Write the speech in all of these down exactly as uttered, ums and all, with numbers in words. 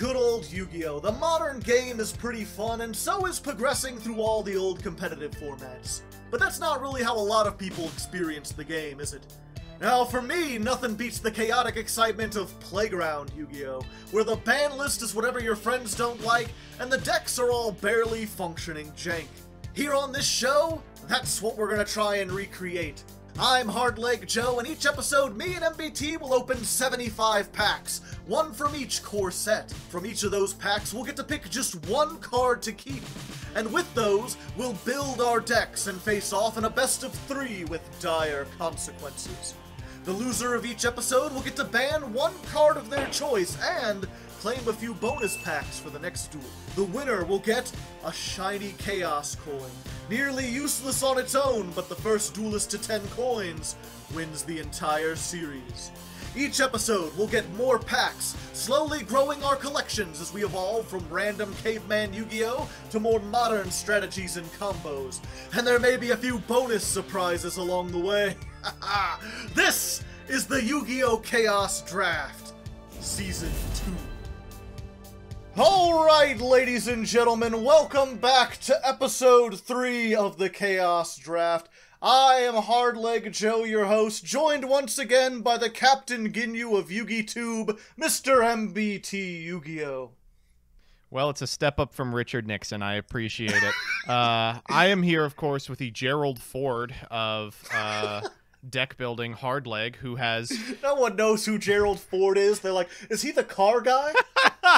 good old Yu-Gi-Oh! The modern game is pretty fun, and so is progressing through all the old competitive formats. But that's not really how a lot of people experience the game, is it? Now, for me, nothing beats the chaotic excitement of Playground Yu-Gi-Oh! Where the ban list is whatever your friends don't like, and the decks are all barely functioning jank. Here on this show, that's what we're gonna try and recreate. I'm Hardleg Joe, and each episode, me and M B T will open seventy-five packs, one from each core set. From each of those packs, we'll get to pick just one card to keep, and with those, we'll build our decks and face off in a best of three with dire consequences. The loser of each episode will get to ban one card of their choice and claim a few bonus packs for the next duel. The winner will get a shiny Chaos coin. Nearly useless on its own, but the first duelist to ten coins wins the entire series. Each episode will get more packs, slowly growing our collections as we evolve from random caveman Yu-Gi-Oh! To more modern strategies and combos. And there may be a few bonus surprises along the way. This is the Yu-Gi-Oh! Chaos Draft, Season two. Alright, ladies and gentlemen, welcome back to Episode three of the Chaos Draft. I am Hardleg Joe, your host, joined once again by the Captain Ginyu of YuGiTube, Mister M B T Yu-Gi-Oh! Well, it's a step up from Richard Nixon. I appreciate it. uh, I am here, of course, with the Gerald Ford of... Uh, deck building Hardleg, who has no one knows who Gerald Ford is. They're like, is he the car guy?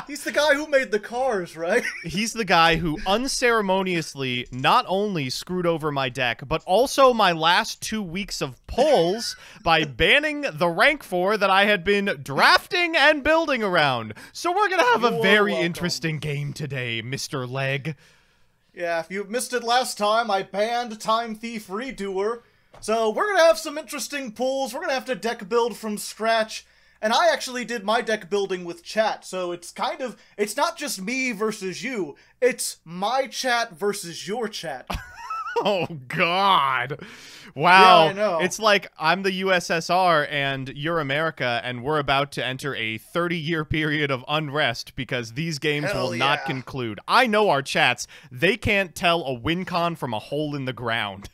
He's the guy who made the cars, right? He's the guy who unceremoniously not only screwed over my deck but also my last two weeks of polls by banning the rank four that I had been drafting and building around. So we're gonna have you a very welcome. Interesting game today, Mister Leg. Yeah, if you missed it last time, I banned Time Thief Redoer. So we're going to have some interesting pools, we're going to have to deck build from scratch, and I actually did my deck building with chat, so it's kind of, it's not just me versus you, it's my chat versus your chat. Oh god. Wow. Yeah, I know. It's like I'm the U S S R and you're America, and we're about to enter a thirty year period of unrest because these games Hell will yeah. not conclude. I know our chats, they can't tell a wincon from a hole in the ground.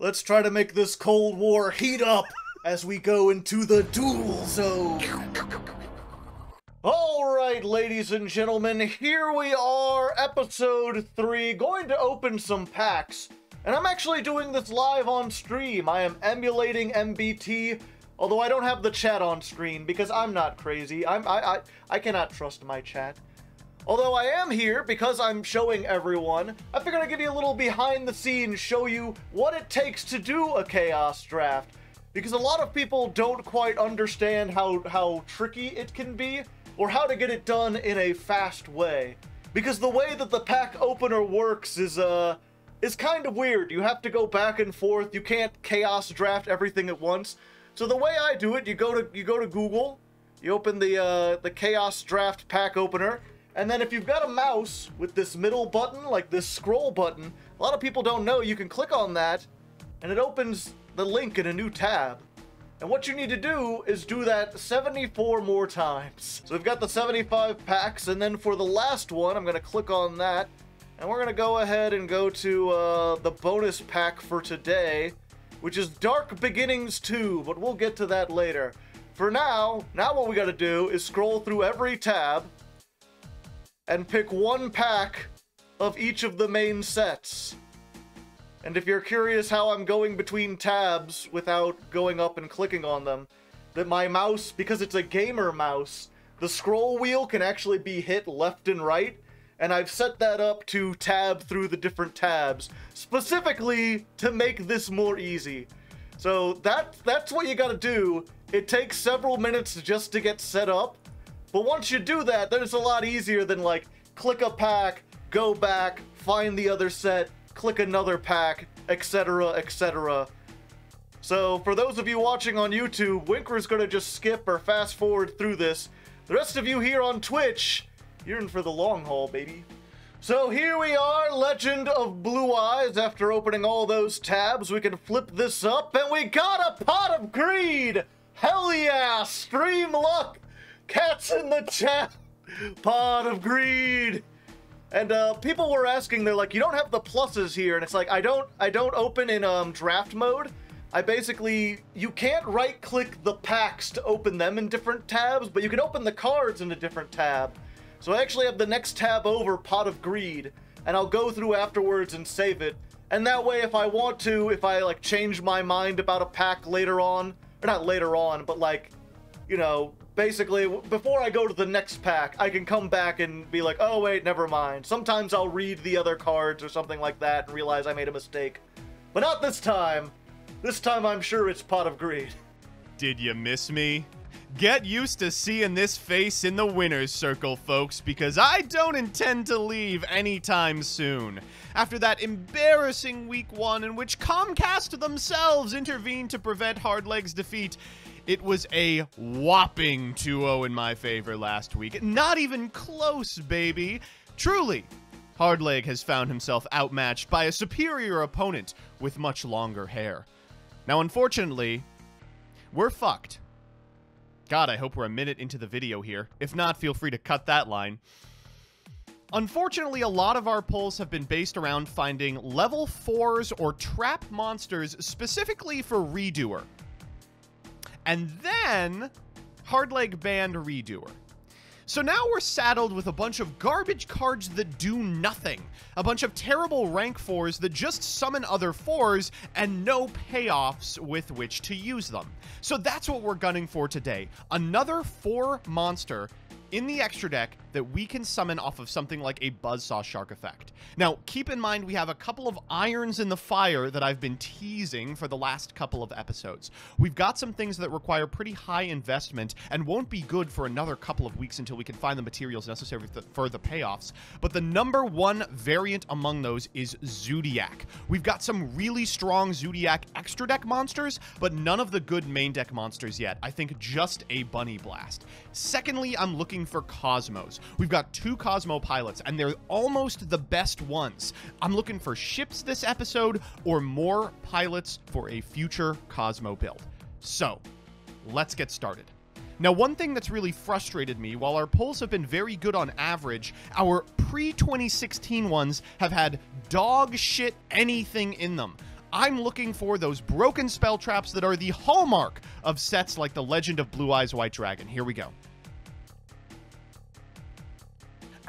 Let's try to make this Cold War heat up as we go into the duel zone. Alright, ladies and gentlemen, here we are, episode three, going to open some packs. And I'm actually doing this live on stream. I am emulating M B T, although I don't have the chat on screen because I'm not crazy. I'm, I, I, I cannot trust my chat. Although I am here because I'm showing everyone, I figured I'd give you a little behind the scenes, show you what it takes to do a Chaos Draft. Because a lot of people don't quite understand how, how tricky it can be, or how to get it done in a fast way. Because the way that the pack opener works is, uh, is kind of weird. You have to go back and forth, you can't Chaos Draft everything at once. So the way I do it, you go to, you go to Google, you open the, uh, the Chaos Draft pack opener, and then if you've got a mouse with this middle button, like this scroll button, a lot of people don't know, you can click on that, and it opens the link in a new tab. And what you need to do is do that seventy-four more times. So we've got the seventy-five packs, and then for the last one, I'm going to click on that, and we're going to go ahead and go to uh, the bonus pack for today, which is Dark Beginnings two, but we'll get to that later. For now, now what we got to do is scroll through every tab, and pick one pack of each of the main sets. And if you're curious how I'm going between tabs without going up and clicking on them, that my mouse, because it's a gamer mouse, the scroll wheel can actually be hit left and right, and I've set that up to tab through the different tabs, specifically to make this more easy. So that, that's what you gotta do. It takes several minutes just to get set up, but once you do that, then it's a lot easier than, like, click a pack, go back, find the other set, click another pack, et cetera, et cetera. So, for those of you watching on YouTube, Winker's gonna just skip or fast-forward through this. The rest of you here on Twitch, you're in for the long haul, baby. So here we are, Legend of Blue Eyes. After opening all those tabs, we can flip this up, and we got a Pot of Greed! Hell yeah! Stream luck! Cats in the chat! Pot of Greed. And uh, people were asking, they're like, you don't have the pluses here. And it's like, I don't, I don't open in um, draft mode. I basically, you can't right click the packs to open them in different tabs, but you can open the cards in a different tab. So I actually have the next tab over, Pot of Greed, and I'll go through afterwards and save it. And that way, if I want to, if I like change my mind about a pack later on, or not later on, but like, you know, basically, before I go to the next pack, I can come back and be like, oh, wait, never mind. Sometimes I'll read the other cards or something like that and realize I made a mistake. But not this time. This time, I'm sure it's Pot of Greed. Did you miss me? Get used to seeing this face in the winner's circle, folks, because I don't intend to leave anytime soon. After that embarrassing week one in which Comcast themselves intervened to prevent Hardleg's defeat, it was a whopping two oh in my favor last week. Not even close, baby. Truly, Hardleg has found himself outmatched by a superior opponent with much longer hair. Now, unfortunately, we're fucked. God, I hope we're a minute into the video here. If not, feel free to cut that line. Unfortunately, a lot of our polls have been based around finding level fours or trap monsters specifically for Redoer. And then Hardleg banned Redoer. So now we're saddled with a bunch of garbage cards that do nothing. A bunch of terrible rank fours that just summon other fours and no payoffs with which to use them. So that's what we're gunning for today. Another four monster in the extra deck that we can summon off of something like a Buzzsaw Shark effect. Now, keep in mind we have a couple of irons in the fire that I've been teasing for the last couple of episodes. We've got some things that require pretty high investment and won't be good for another couple of weeks until we can find the materials necessary for the payoffs, but the number one variant among those is Zodiac. We've got some really strong Zodiac extra deck monsters, but none of the good main deck monsters yet. I think just a Bunny Blast. Secondly, I'm looking for Cosmos. We've got two Cosmo pilots and they're almost the best ones. I'm looking for ships this episode or more pilots for a future Cosmo build. So let's get started. Now, one thing that's really frustrated me, while our polls have been very good on average, our pre twenty sixteen ones have had dog shit anything in them. I'm looking for those broken spell traps that are the hallmark of sets like the Legend of Blue Eyes White Dragon. Here we go.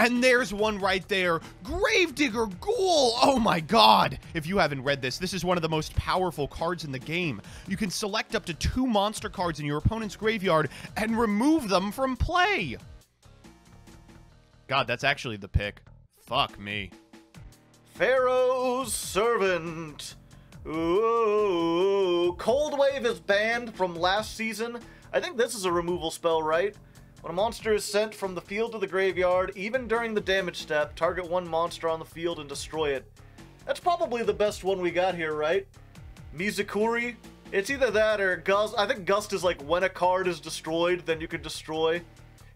And there's one right there, Gravedigger Ghoul. Oh my God. If you haven't read this, this is one of the most powerful cards in the game. You can select up to two monster cards in your opponent's graveyard and remove them from play. God, that's actually the pick. Fuck me. Pharaoh's Servant. Ooh, Cold Wave is banned from last season. I think this is a removal spell, right? When a monster is sent from the field to the graveyard, even during the damage step, target one monster on the field and destroy it. That's probably the best one we got here, right? Mizukuri? It's either that or Gust. I think Gust is like when a card is destroyed, then you can destroy.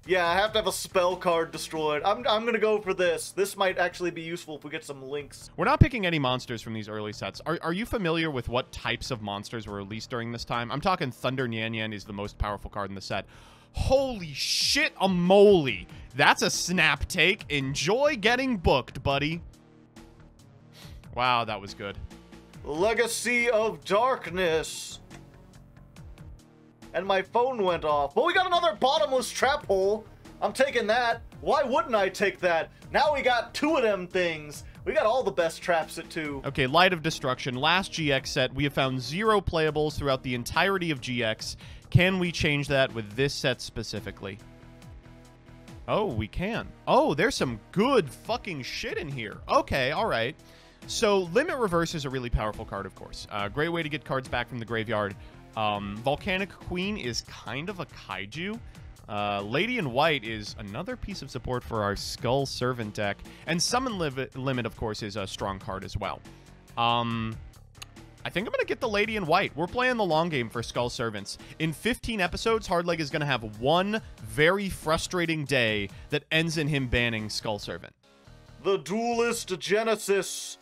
Yeah, I have to have a spell card destroyed. I'm, I'm gonna go for this. This might actually be useful if we get some links. We're not picking any monsters from these early sets. Are, are you familiar with what types of monsters were released during this time? I'm talking Thunder Nyan Nyan is the most powerful card in the set. Holy shit, a moly. That's a snap take. Enjoy getting booked, buddy. Wow, that was good. Legacy of Darkness. And my phone went off. But we got another bottomless trap hole. I'm taking that. Why wouldn't I take that? Now we got two of them things. We got all the best traps at two. Okay, Light of Destruction. Last G X set, we have found zero playables throughout the entirety of G X. Can we change that with this set specifically? Oh, we can. Oh, there's some good fucking shit in here. Okay, all right. So Limit Reverse is a really powerful card, of course. Uh, great way to get cards back from the graveyard. Um, Volcanic Queen is kind of a kaiju. Uh, Lady in White is another piece of support for our Skull Servant deck. And Summon Limit, of course, is a strong card as well. Um... I think I'm going to get the Lady in White. We're playing the long game for Skull Servants. In fifteen episodes, Hardleg is going to have one very frustrating day that ends in him banning Skull Servant. The Duelist Genesis.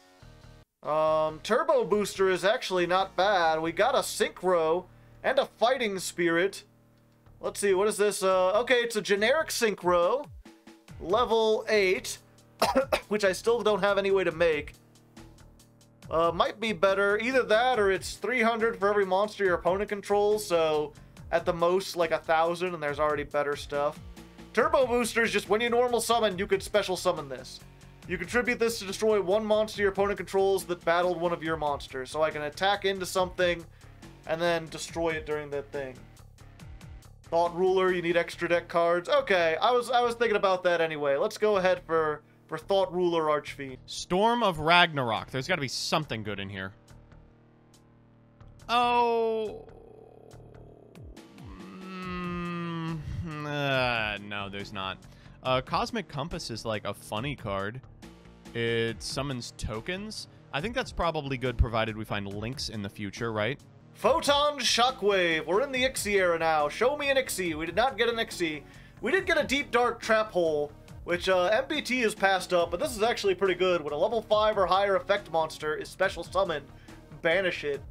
Um, Turbo Booster is actually not bad. We got a Synchro and a Fighting Spirit. Let's see, what is this? Uh, okay, it's a generic Synchro. level eight, which I still don't have any way to make. Uh, might be better. Either that or it's three hundred for every monster your opponent controls, so at the most like a thousand, and there's already better stuff. Turbo Booster is just when you normal summon, you could special summon this. You contribute this to destroy one monster your opponent controls that battled one of your monsters. So I can attack into something and then destroy it during that thing. Thought Ruler, you need extra deck cards. Okay, I was I was thinking about that anyway. Let's go ahead for, for Thought Ruler Archfiend. Storm of Ragnarok. There's got to be something good in here. Oh... Mm, uh, no, there's not. Uh, Cosmic Compass is like a funny card. It summons tokens. I think that's probably good, provided we find links in the future, right? Photon Shockwave. We're in the Ixie era now. Show me an Ixie. We did not get an Ixie. We did get a Deep Dark Trap Hole, which uh, M B T has passed up, but this is actually pretty good. When a level five or higher effect monster is special summoned, banish it.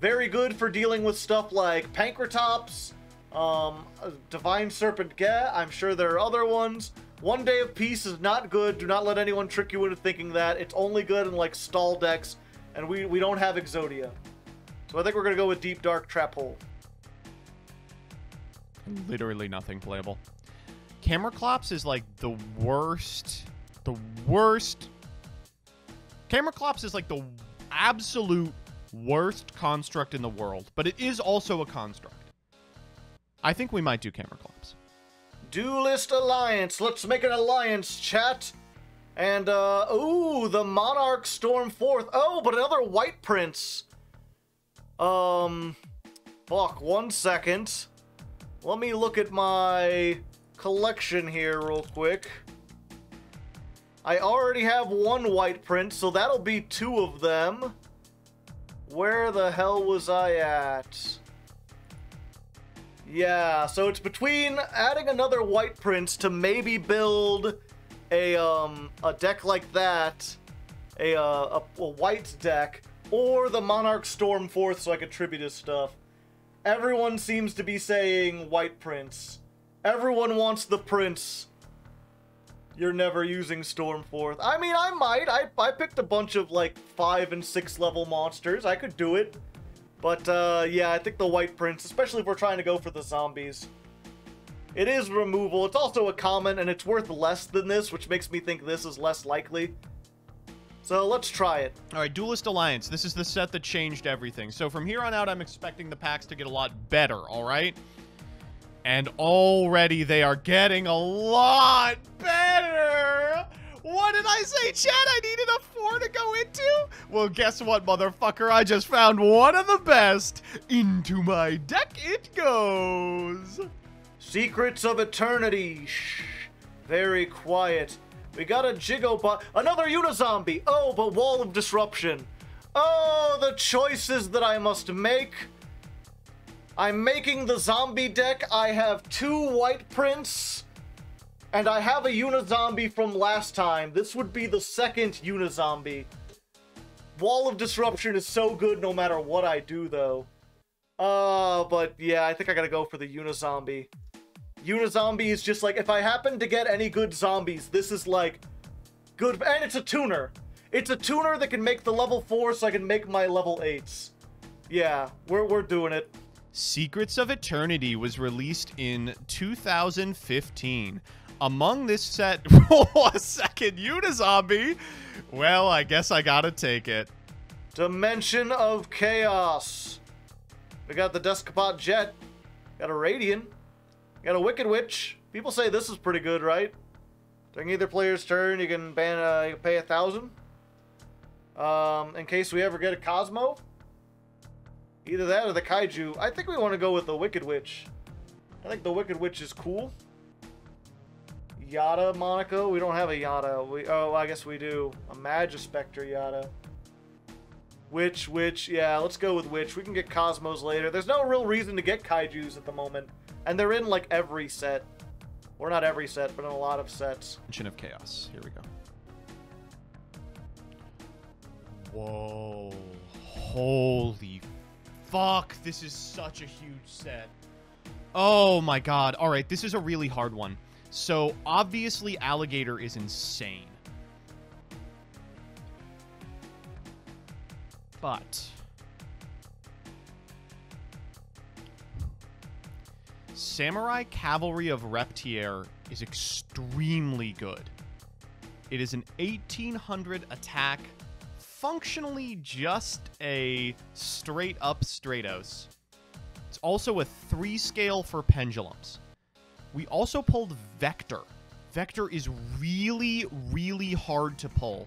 Very good for dealing with stuff like Pancratops, um, Divine Serpent Geh. I'm sure there are other ones. One Day of Peace is not good. Do not let anyone trick you into thinking that. It's only good in, like, stall decks, and we, we don't have Exodia. So I think we're going to go with Deep Dark Trap Hole. Literally nothing playable. Cameraclops is like the worst, the worst. Cameraclops is like the absolute worst construct in the world, but it is also a construct. I think we might do Cameraclops. Duelist Alliance. Let's make an alliance, chat. And, uh, ooh, the Monarch Storm Forth. Oh, but another White Prince. Um, fuck, one second. Let me look at my collection here real quick. I already have one White Prince, so that'll be two of them. Where the hell was I at? Yeah, so it's between adding another White Prince to maybe build a, um, a deck like that, a, uh, a, a white deck, or the Monarch Storm Forth so I could tribute his stuff. Everyone seems to be saying White Prince. Everyone wants the Prince. You're never using Storm Forth. I mean, I might. I, I picked a bunch of, like, five and six level monsters. I could do it. But, uh, yeah, I think the White Prince, especially if we're trying to go for the zombies. It is removal. It's also a common, and it's worth less than this, which makes me think this is less likely. So let's try it. All right, Duelist Alliance. This is the set that changed everything. So from here on out, I'm expecting the packs to get a lot better, all right? And already they are getting a lot better. What did I say, chat? I needed a four to go into? Well, guess what, motherfucker? I just found one of the best. Into my deck it goes. Secrets of Eternity. Shh. Very quiet. We got a Jigobot. Another Unizombie. Oh, but Wall of Disruption. Oh, the choices that I must make. I'm making the zombie deck. I have two White Prince. And I have a Unizombie from last time. This would be the second Unizombie. Wall of Disruption is so good no matter what I do, though. Uh, but yeah, I think I gotta go for the Unizombie. Unizombie is just like, if I happen to get any good zombies, this is like good. And it's a tuner. It's a tuner that can make the level four so I can make my level eights. Yeah, we're, we're doing it. Secrets of Eternity was released in two thousand fifteen. Among this set, a second Unizombie. Well, I guess I gotta take it. Dimension of Chaos. We got the Deskapot Jet. Got a Radiant. Got a Wicked Witch. People say this is pretty good, right? During either player's turn, you can ban, uh, you can pay a thousand. Um, in case we ever get a Cosmo. Either that or the Kaiju. I think we want to go with the Wicked Witch. I think the Wicked Witch is cool. Yada Monaco? We don't have a Yada. We, oh, I guess we do. A Magispector Yada. Witch, Witch. Yeah, let's go with Witch. We can get Cosmos later. There's no real reason to get Kaijus at the moment. And they're in, like, every set. Or not every set, but in a lot of sets. Dimension of Chaos. Here we go. Whoa. Holy fuck. This is such a huge set. Oh, my God. All right. This is a really hard one. So obviously Alligator is insane. But Samurai Cavalry of Reptier is extremely good. It is an eighteen hundred attack, functionally just a straight up Stratos. It's also a three scale for pendulums. We also pulled Vector. Vector is really, really hard to pull.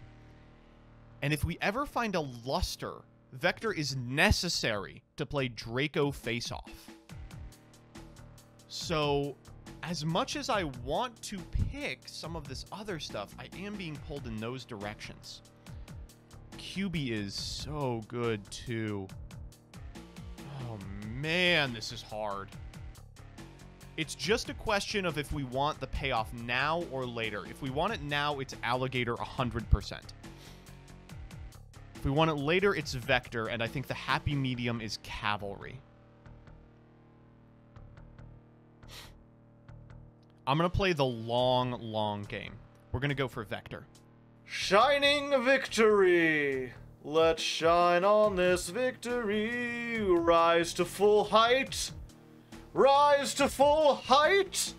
And if we ever find a Luster, Vector is necessary to play Draco face-off. So, as much as I want to pick some of this other stuff, I am being pulled in those directions. Q B is so good, too. Oh, man, this is hard. It's just a question of if we want the payoff now or later. If we want it now, it's Alligator one hundred percent. If we want it later, it's Vector, and I think the happy medium is Cavalry. I'm going to play the long, long game. We're going to go for Vector. Shining victory! Let's shine on this victory! Rise to full height! Rise to full height!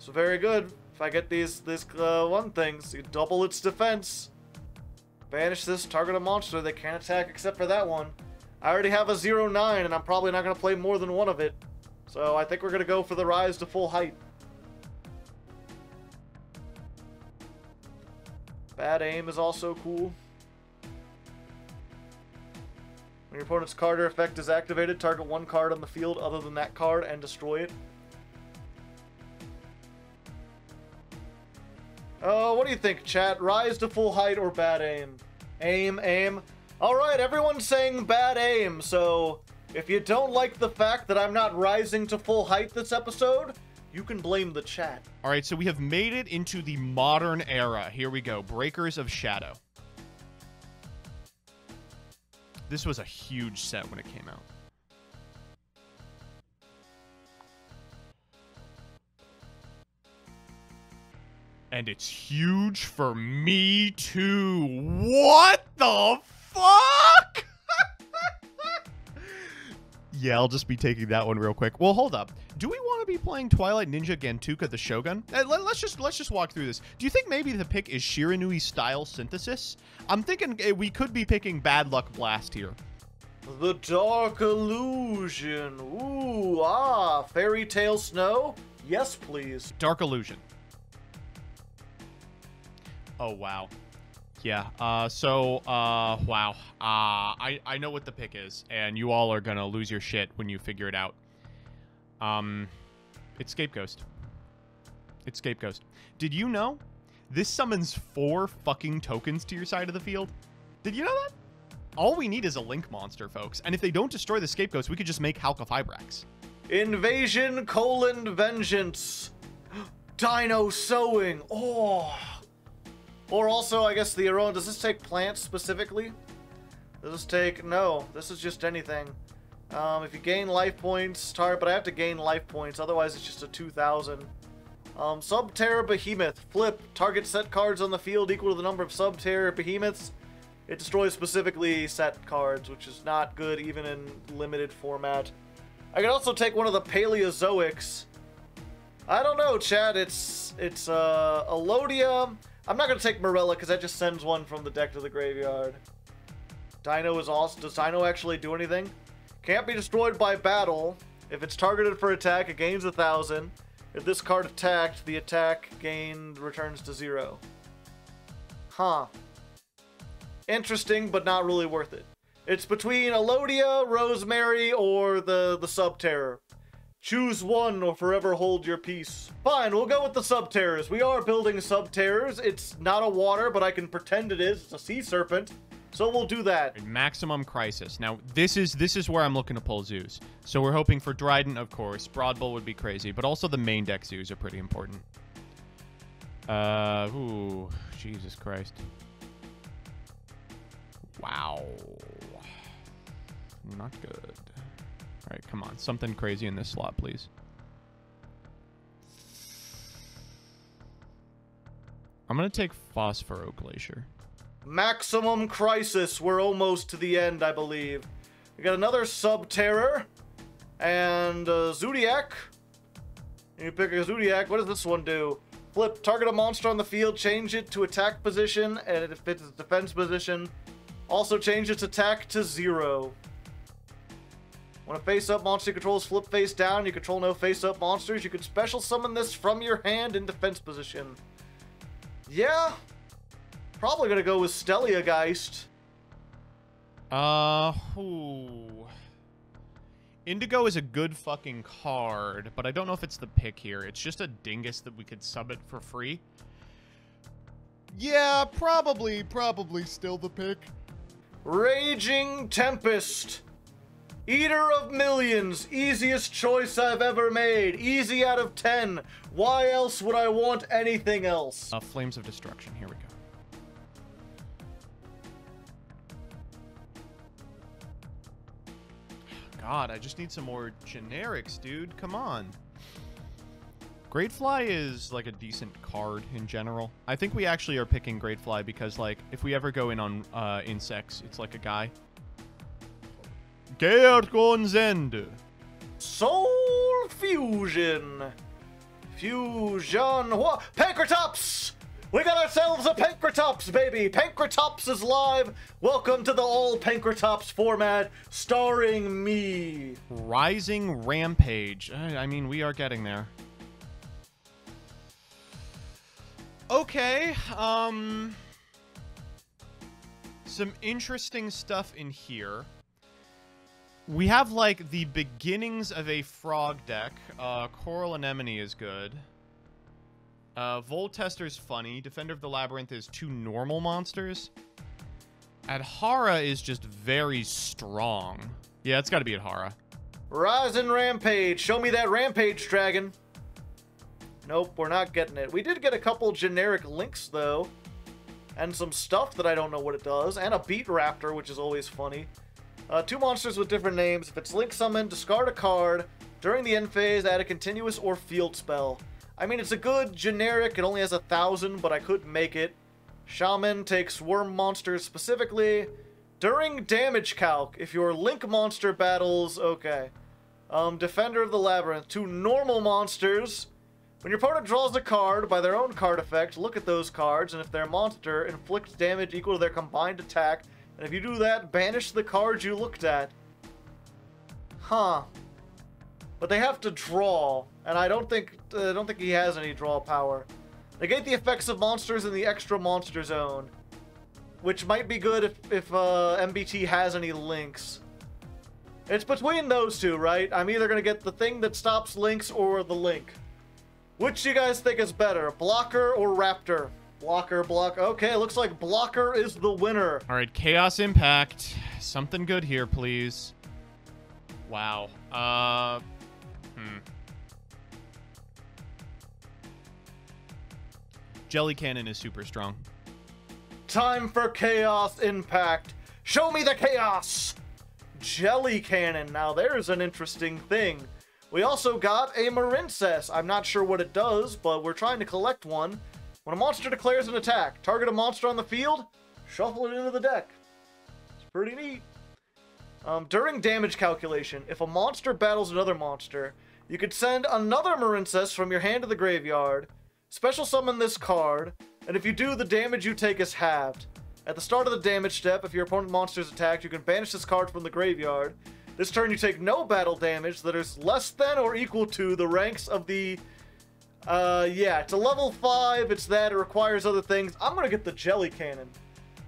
So very good. If I get these these uh, one things, you double its defense. Banish this, target a monster. They can't attack except for that one. I already have a zero nine, and I'm probably not going to play more than one of it. So I think we're going to go for the rise to full height. Bad aim is also cool. When your opponent's card or effect is activated, target one card on the field other than that card and destroy it. Oh, what do you think, chat? Rise to full height or bad aim? Aim, aim. Alright, everyone's saying bad aim, so if you don't like the fact that I'm not rising to full height this episode, you can blame the chat. Alright, so we have made it into the modern era. Here we go. Breakers of Shadow. This was a huge set when it came out. And it's huge for me too. What the fuck? Yeah, I'll just be taking that one real quick. Well, hold up. Do we want to be playing Twilight Ninja Gantuka the Shogun? Let's just let's just walk through this. Do you think maybe the pick is Shiranui Style Synthesis? I'm thinking we could be picking Bad Luck Blast here. The Dark Illusion. Ooh, ah, Fairy Tale Snow? Yes, please. Dark Illusion. Oh, wow. Yeah, uh, so, uh, wow. Uh, I, I know what the pick is, and you all are going to lose your shit when you figure it out. Um, it's Scapegoat. It's Scapegoat. Did you know this summons four fucking tokens to your side of the field? Did you know that? All we need is a Link monster, folks. And if they don't destroy the Scapegoats, we could just make Halka Fibrax. Invasion colon vengeance. Dino sowing. Oh. Or also, I guess the Arona, does this take plants specifically? Does this take, no, this is just anything. Um, if you gain life points, target, but I have to gain life points, otherwise it's just a two thousand. Um, Subterra Behemoth, flip, target set cards on the field equal to the number of Subterra Behemoths. It destroys specifically set cards, which is not good even in limited format. I can also take one of the Paleozoics. I don't know, Chad, it's, it's, uh, Elodia. I'm not going to take Morella because that just sends one from the deck to the graveyard. Dino is awesome. Does Dino actually do anything? Can't be destroyed by battle. If it's targeted for attack, it gains one thousand. If this card attacked, the attack gained returns to zero. Huh. Interesting, but not really worth it. It's between Elodia, Rosemary, or the, the Subterror. Choose one or forever hold your peace. Fine, we'll go with the Subterrors. We are building Subterrors. It's not a water, but I can pretend it is. It's a sea serpent. So we'll do that. Maximum Crisis. Now, this is this is where I'm looking to pull zoos. So we're hoping for Dryden, of course. Broad Bull would be crazy, but also the main deck zoos are pretty important. Uh, ooh, Jesus Christ. Wow. Not good. All right, come on. Something crazy in this slot, please. I'm going to take Phosphoro Glacier. Maximum Crisis. We're almost to the end, I believe. We got another Subterror and uh, Zodiac. You pick a Zodiac. What does this one do? Flip. Target a monster on the field. Change it to attack position. And if it's its defense position, also change its attack to zero. When a face-up monster controls flip face down, you control no face-up monsters. You can special summon this from your hand in defense position. Yeah. Probably going to go with Stelliageist. Uh, ooh. Indigo is a good fucking card, but I don't know if it's the pick here. It's just a dingus that we could sub it for free. Yeah, probably, probably still the pick. Raging Tempest. Eater of Millions, easiest choice I've ever made. Easy out of ten. Why else would I want anything else? Uh, Flames of Destruction, here we go. God, I just need some more generics, dude. Come on. Gradefly is like a decent card in general. I think we actually are picking Gradefly because like if we ever go in on uh, insects, it's like a guy. Georgon's End. Soul Fusion. Fusion. What? Pancratops! We got ourselves a Pancratops, baby! Pancratops is live! Welcome to the all Pancratops format, starring me. Rising Rampage. I mean, we are getting there. Okay, um... some interesting stuff in here. We have, like, the beginnings of a frog deck. Uh, Coral Anemone is good. Uh, Voltester's funny. Defender of the Labyrinth is two normal monsters. Adhara is just very strong. Yeah, it's got to be Adhara. Rising Rampage. Show me that Rampage Dragon. Nope, we're not getting it. We did get a couple generic links, though. And some stuff that I don't know what it does. And a Beat Raptor, which is always funny. Uh, two monsters with different names. If it's link summoned, discard a card. During the end phase, add a continuous or field spell. I mean, it's a good generic. It only has a thousand, but I could make it. Shaman takes worm monsters specifically. During damage calc, if your link monster battles... Okay. Um, Defender of the Labyrinth. Two normal monsters. When your opponent draws a card by their own card effect, look at those cards, and if their monster inflicts damage equal to their combined attack... And if you do that, banish the cards you looked at. Huh. But they have to draw, and I don't think uh, I don't think he has any draw power. Negate the effects of monsters in the extra monster zone, which might be good if, if uh, M B T has any links. It's between those two, right? I'm either going to get the thing that stops links or the link. Which do you guys think is better, blocker or raptor? Blocker, block. Okay, looks like blocker is the winner. All right, Chaos Impact. Something good here, please. Wow. Uh, hmm. Jelly Cannon is super strong. Time for Chaos Impact. Show me the chaos! Jelly Cannon. Now there's an interesting thing. We also got a Marincess. I'm not sure what it does, but we're trying to collect one. When a monster declares an attack, target a monster on the field, shuffle it into the deck. It's pretty neat. Um, during damage calculation, if a monster battles another monster, you could send another Marincess from your hand to the graveyard, special summon this card, and if you do, the damage you take is halved. At the start of the damage step, if your opponent monster is attacked, you can banish this card from the graveyard. This turn you take no battle damage that is less than or equal to the ranks of the... Uh, yeah, it's a level five, it's that, it requires other things. I'm gonna get the Jelly Cannon.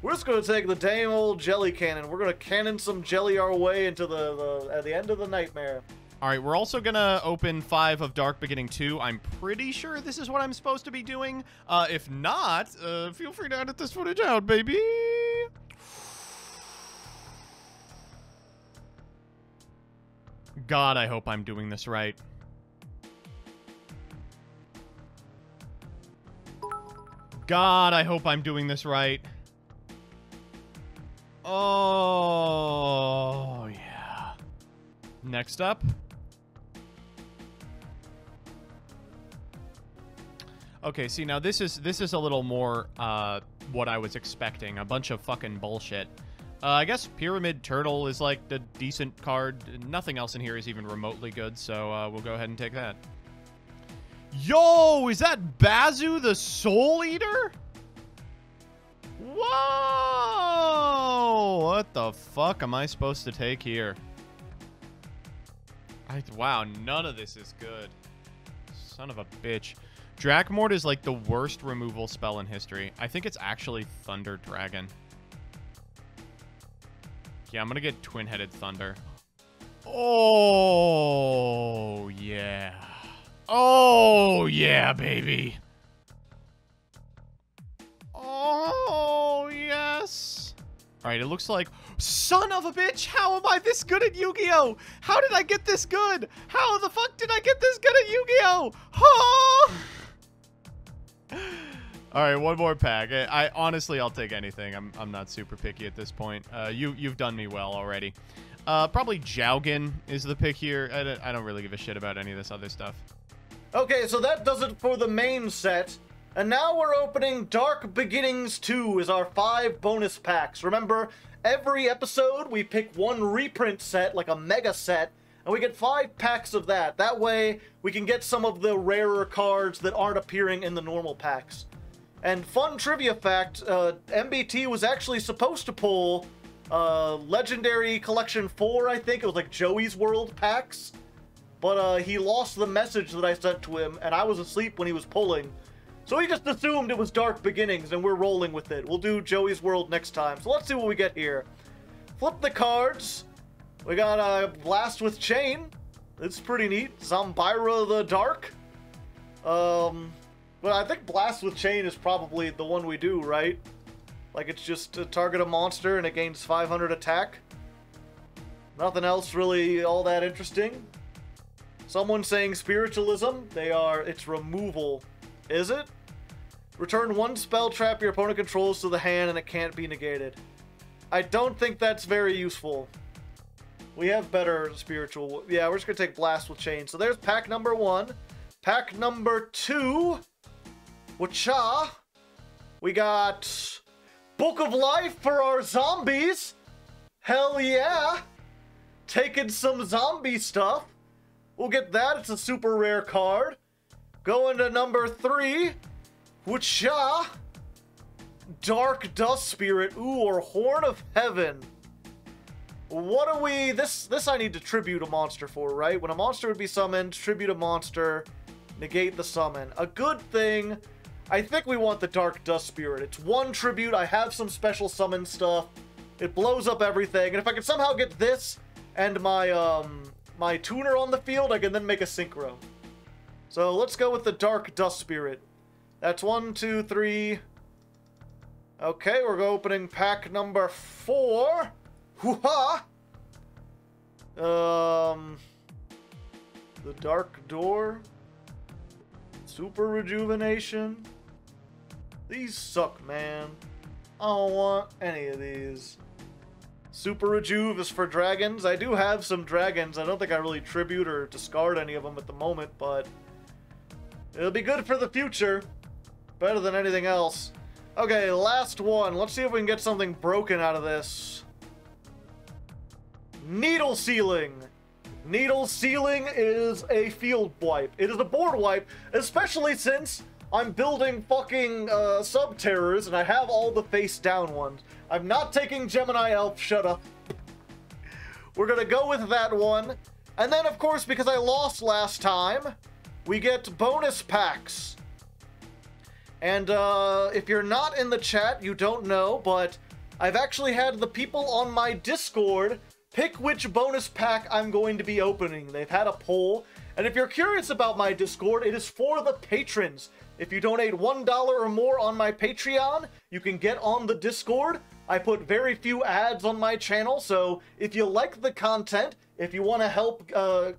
We're just gonna take the damn old Jelly Cannon. We're gonna cannon some jelly our way into the, the at the end of the nightmare. Alright, we're also gonna open five of Dark Beginning two. I'm pretty sure this is what I'm supposed to be doing. Uh, if not, uh, feel free to edit this footage out, baby! God, I hope I'm doing this right. God, I hope I'm doing this right. Oh, yeah. Next up. Okay, see, now this is this is a little more uh, what I was expecting. A bunch of fucking bullshit. Uh, I guess Pyramid Turtle is, like, a decent card. Nothing else in here is even remotely good, so uh, we'll go ahead and take that. Yo, is that Bazoo the Soul Eater? Whoa! What the fuck am I supposed to take here? I, wow, none of this is good. Son of a bitch. Drakmort is like the worst removal spell in history. I think it's actually Thunder Dragon. Yeah, I'm gonna get Twin-Headed Thunder. Oh, yeah. Oh, yeah, baby. Oh, yes. All right, it looks like... Son of a bitch, how am I this good at Yu-Gi-Oh? How did I get this good? How the fuck did I get this good at Yu-Gi-Oh? Oh! All right, one more pack. I, I honestly, I'll take anything. I'm, I'm not super picky at this point. Uh, you, you've done me well already. Uh, probably Jiaogin is the pick here. I don't, I don't really give a shit about any of this other stuff. Okay, so that does it for the main set. And now we're opening Dark Beginnings two as our five bonus packs. Remember, every episode we pick one reprint set, like a mega set, and we get five packs of that. That way, we can get some of the rarer cards that aren't appearing in the normal packs. And fun trivia fact, uh, M B T was actually supposed to pull uh, Legendary Collection four, I think. It was like Joey's World packs. But uh, he lost the message that I sent to him, and I was asleep when he was pulling. So he just assumed it was Dark Beginnings, and we're rolling with it. We'll do Joey's World next time. So let's see what we get here. Flip the cards. We got uh, Blast with Chain. It's pretty neat. Zombira the Dark. Um... But I think Blast with Chain is probably the one we do, right? Like, it's just to target a monster and it gains five hundred attack. Nothing else really all that interesting. Someone saying Spiritualism. They are... It's removal. Is it? Return one spell trap your opponent controls to the hand and it can't be negated. I don't think that's very useful. We have better spiritual... Yeah, we're just going to take Blast with Chain. So there's pack number one. Pack number two... Wacha. We got Book of Life for our zombies. Hell yeah. Taking some zombie stuff. We'll get that. It's a super rare card. Going to number three. Wacha. Dark Dust Spirit. Ooh, or Horn of Heaven. What do we... This, this I need to tribute a monster for, right? When a monster would be summoned, tribute a monster. Negate the summon. A good thing... I think we want the Dark Dust Spirit. It's one tribute. I have some special summon stuff. It blows up everything. And if I can somehow get this and my um, my tuner on the field, I can then make a synchro. So let's go with the Dark Dust Spirit. That's one, two, three. Okay, we're opening pack number four. Hoo-ha! Um, the Dark Door. Super Rejuvenation. These suck, man. I don't want any of these. Super Rejuve is for dragons. I do have some dragons. I don't think I really tribute or discard any of them at the moment, but it'll be good for the future. Better than anything else. Okay, last one. Let's see if we can get something broken out of this. Needle Sealing. Needle Sealing is a field wipe. It is a board wipe, especially since I'm building fucking uh, sub-terrors and I have all the face-down ones. I'm not taking Gemini Elf, shut up. We're gonna go with that one. And then, of course, because I lost last time, we get bonus packs. And uh, if you're not in the chat, you don't know, but I've actually had the people on my Discord pick which bonus pack I'm going to be opening. They've had a poll. And if you're curious about my Discord, it is for the patrons. If you donate one dollar or more on my Patreon, you can get on the Discord. I put very few ads on my channel, so if you like the content, if you want to help, uh,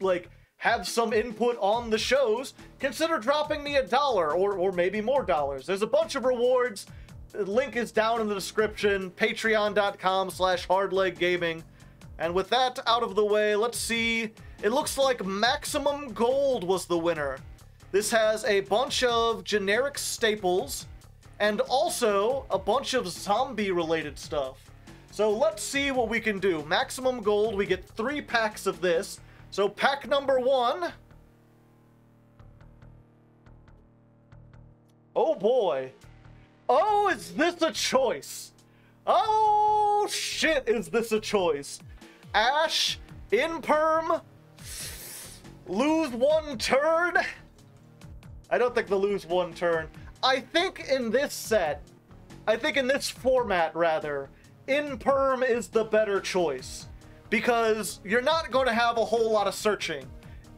like, have some input on the shows, consider dropping me a dollar or, or maybe more dollars. There's a bunch of rewards. The link is down in the description. Patreon.com slash hardleggaming. And with that out of the way, let's see. It looks like Maximum Gold was the winner. This has a bunch of generic staples and also a bunch of zombie-related stuff. So let's see what we can do. Maximum gold, we get three packs of this. So pack number one. Oh boy. Oh, is this a choice? Oh shit, is this a choice? Ash, Imperm, lose one turn? I don't think they'll lose one turn. I think in this set, I think in this format rather, Imperm is the better choice because you're not going to have a whole lot of searching.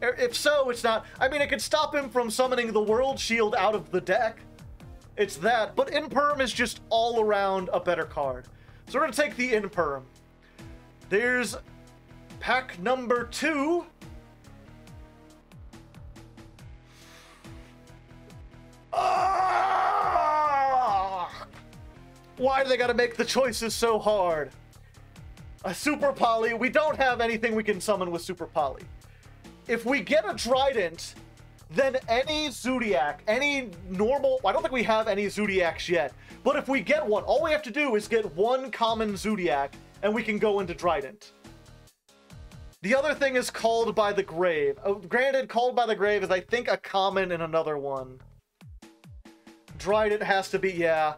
If so, it's not. I mean, it could stop him from summoning the World Shield out of the deck. It's that, but Imperm is just all around a better card. So we're going to take the Imperm. There's pack number two. Ah! Why do they got to make the choices so hard? A Super Poly. We don't have anything we can summon with Super Poly. If we get a Trident, then any Zodiac, any normal... I don't think we have any Zodiacs yet. But if we get one, all we have to do is get one common Zodiac, and we can go into Trident. The other thing is Called by the Grave. Oh, granted, Called by the Grave is, I think, a common and another one. Trident has to be, yeah.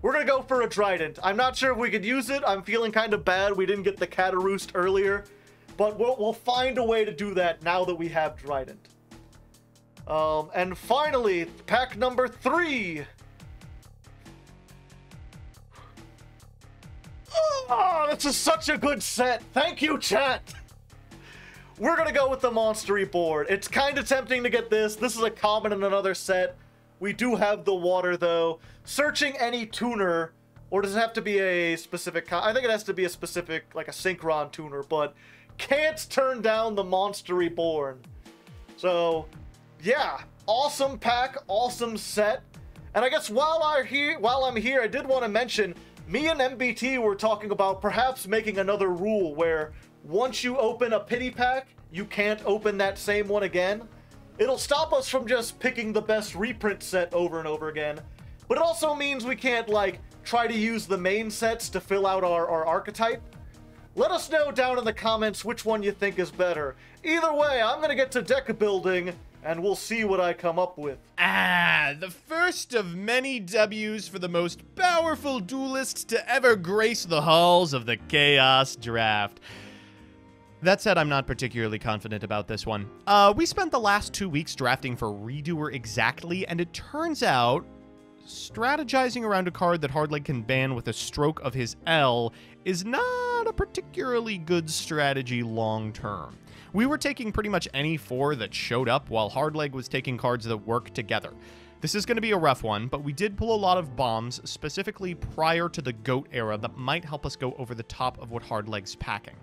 We're going to go for a Trident. I'm not sure if we could use it. I'm feeling kind of bad we didn't get the Cataroost earlier. But we'll, we'll find a way to do that now that we have Trident. Um, and finally, pack number three. Oh, this is such a good set. Thank you, chat. We're going to go with the Monstery board. It's kind of tempting to get this. This is a common in another set. We do have the water, though. Searching any tuner, or does it have to be a specific... I think it has to be a specific, like a Synchron tuner, but can't turn down the Monster Reborn. So... yeah, awesome pack, awesome set. And I guess while I'm here, while I'm here, I did want to mention, me and M B T were talking about perhaps making another rule where once you open a pity pack, you can't open that same one again. It'll stop us from just picking the best reprint set over and over again. But it also means we can't, like, try to use the main sets to fill out our, our archetype. Let us know down in the comments which one you think is better. Either way, I'm going to get to deck building, and we'll see what I come up with. Ah, the first of many W's for the most powerful duelist to ever grace the halls of the Chaos Draft. That said, I'm not particularly confident about this one. Uh, we spent the last two weeks drafting for Redoer exactly, and it turns out strategizing around a card that Hardleg can ban with a stroke of his L is not a particularly good strategy long term. We were taking pretty much any four that showed up, while Hardleg was taking cards that work together. This is going to be a rough one, but we did pull a lot of bombs, specifically prior to the GOAT era, that might help us go over the top of what Hardleg's packing.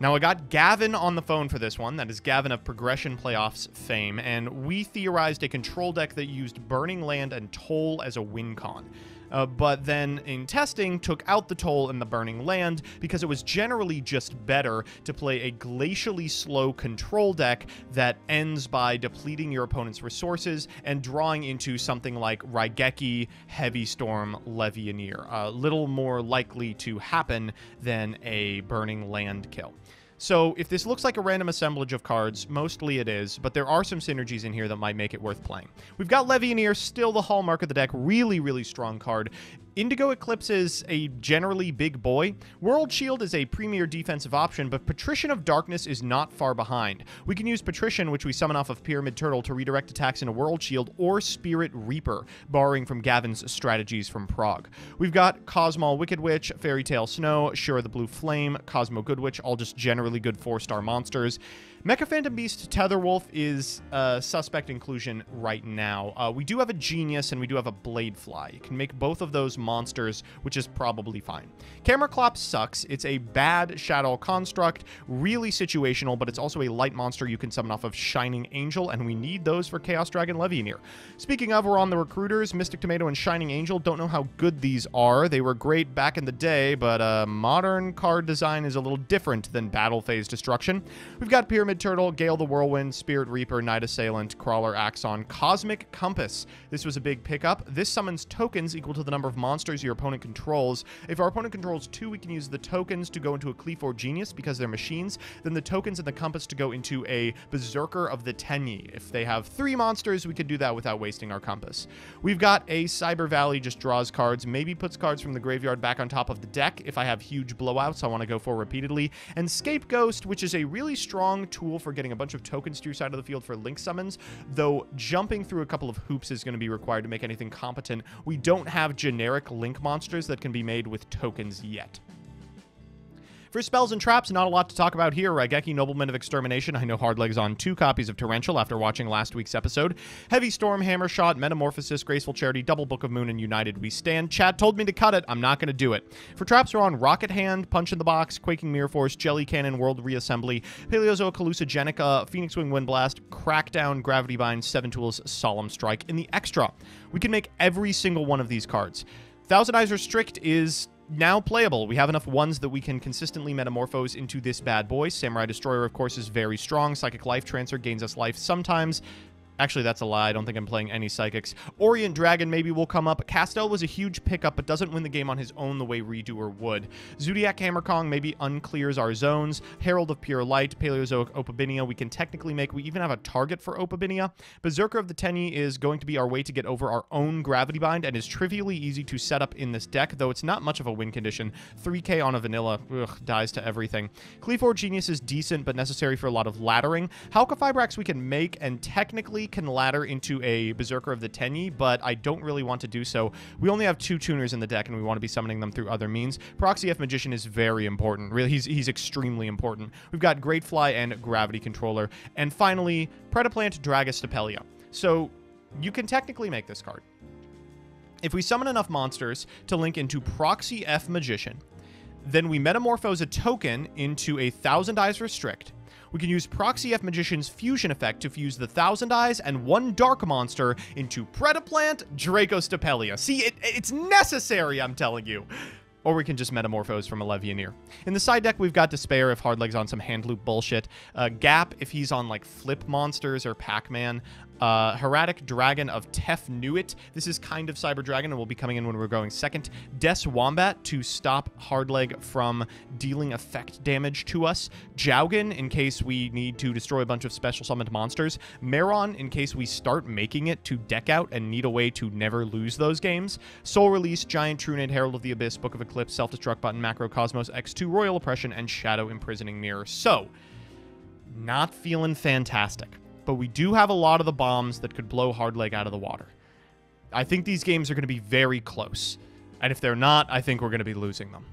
Now, I got Gavin on the phone for this one. That is Gavin of Progression Playoffs fame, and we theorized a control deck that used Burning Land and Toll as a win con. Uh, but then, in testing, took out the Toll and the Burning Land because it was generally just better to play a glacially slow control deck that ends by depleting your opponent's resources and drawing into something like Raigeki, Heavy Storm, Levianir. A uh, little more likely to happen than a Burning Land kill. So, if this looks like a random assemblage of cards, mostly it is, but there are some synergies in here that might make it worth playing. We've got Levianir, still the hallmark of the deck, really, really strong card. Indigo Eclipse is a generally big boy. World Shield is a premier defensive option, but Patrician of Darkness is not far behind. We can use Patrician, which we summon off of Pyramid Turtle, to redirect attacks into World Shield or Spirit Reaper, borrowing from Gavin's strategies from Prague. We've got Cosmo Wicked Witch, Fairy Tale Snow, Shura the Blue Flame, Cosmo Good Witch, all just generally good four-star monsters. Mecha Phantom Beast Tetherwolf is a suspect inclusion right now. Uh, we do have a Genius and we do have a Bladefly. You can make both of those monsters, which is probably fine. Cameraclops sucks. It's a bad Shadow construct, really situational, but it's also a light monster you can summon off of Shining Angel, and we need those for Chaos Dragon Levianir. Speaking of, we're on the recruiters. Mystic Tomato and Shining Angel, don't know how good these are. They were great back in the day, but uh, modern card design is a little different than Battle Phase Destruction. We've got Pyramid Rabid Turtle, Gale the Whirlwind, Spirit Reaper, Night Assailant, Crawler Axon, Cosmic Compass. This was a big pickup. This summons tokens equal to the number of monsters your opponent controls. If our opponent controls two, we can use the tokens to go into a Cleave Forge Genius because they're machines, then the tokens and the compass to go into a Berserker of the Tenyi. If they have three monsters, we could do that without wasting our compass. We've got a Cyber Valley, just draws cards, maybe puts cards from the graveyard back on top of the deck if I have huge blowouts I want to go for repeatedly, and Scapegoat, which is a really strong tool for getting a bunch of tokens to your side of the field for link summons, though jumping through a couple of hoops is going to be required to make anything competent. We don't have generic link monsters that can be made with tokens yet. For spells and traps, not a lot to talk about here. Raigeki, Nobleman of Extermination. I know Hardleg's on two copies of Torrential after watching last week's episode. Heavy Storm, Hammer Shot, Metamorphosis, Graceful Charity, Double Book of Moon, and United We Stand. Chad told me to cut it. I'm not going to do it. For traps, we're on Rocket Hand, Punch in the Box, Quaking Mirror Force, Jelly Cannon, World Reassembly, Paleozoa Calusogenica, Phoenix Wing Wind Blast, Crackdown, Gravity Bind, Seven Tools, Solemn Strike. In the extra, we can make every single one of these cards. Thousand Eyes Restrict is now playable. We have enough ones that we can consistently metamorphose into this bad boy. Samurai Destroyer, of course, is very strong. Psychic Life Transfer gains us life sometimes. Actually, that's a lie. I don't think I'm playing any Psychics. Orient Dragon maybe will come up. Castell was a huge pickup, but doesn't win the game on his own the way Redoer would. Zodiac Hammer Kong maybe unclears our zones. Herald of Pure Light, Paleozoic Opabinia we can technically make. We even have a target for Opabinia. Berserker of the Tenyi is going to be our way to get over our own Gravity Bind and is trivially easy to set up in this deck, though it's not much of a win condition. three K on a vanilla. Ugh, dies to everything. Cleaveforge Genius is decent, but necessary for a lot of laddering. Halcophybrax we can make and technically can ladder into a Berserker of the Tenyi, but I don't really want to do so. We only have two tuners in the deck, and we want to be summoning them through other means. Proxy F Magician is very important. Really, he's, he's extremely important. We've got Great Fly and Gravity Controller. And finally, Predaplant, Dragostapelia. So you can technically make this card. If we summon enough monsters to link into Proxy F Magician, then we metamorphose a token into a Thousand Eyes Restrict. We can use Proxy F Magician's fusion effect to fuse the Thousand Eyes and one Dark Monster into Predaplant, Dracostapelia. See, it, it's necessary, I'm telling you. Or we can just metamorphose from a Levianir. In the side deck, we've got Despair if Hardleg's on some hand loop bullshit. Uh, Gap if he's on like Flip Monsters or Pac-Man. Uh, Heratic Dragon of Tef Nuit. This is kind of Cyber Dragon and will be coming in when we're going second. Des Wombat to stop Hardleg from dealing effect damage to us. Jaugen in case we need to destroy a bunch of special summoned monsters. Meron in case we start making it to deck out and need a way to never lose those games. Soul Release, Giant Trunid, Herald of the Abyss, Book of Eclipse, Self-Destruct Button, Macro Cosmos, X two, Royal Oppression, and Shadow Imprisoning Mirror. So, not feeling fantastic. But we do have a lot of the bombs that could blow Hardleg out of the water. I think these games are going to be very close. And if they're not, I think we're going to be losing them.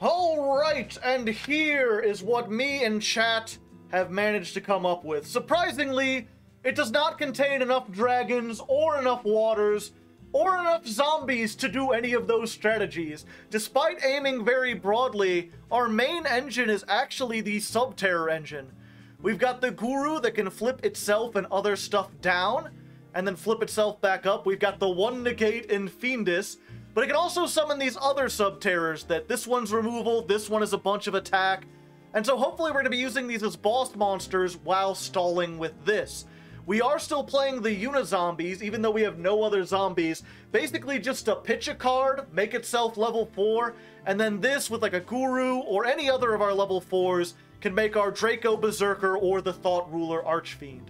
All right, and here is what me and chat have managed to come up with. Surprisingly, it does not contain enough dragons or enough waters or enough zombies to do any of those strategies. Despite aiming very broadly, our main engine is actually the Subterror engine. We've got the Guru that can flip itself and other stuff down, and then flip itself back up. We've got the One Negate in Fiendus, but it can also summon these other Subterrors that this one's removal, this one is a bunch of attack, and so hopefully we're going to be using these as boss monsters while stalling with this. We are still playing the Unizombies, even though we have no other zombies. Basically just to pitch a card, make itself level four, and then this with like a Guru or any other of our level fours can make our Draco Berserker or the Thought Ruler Archfiend.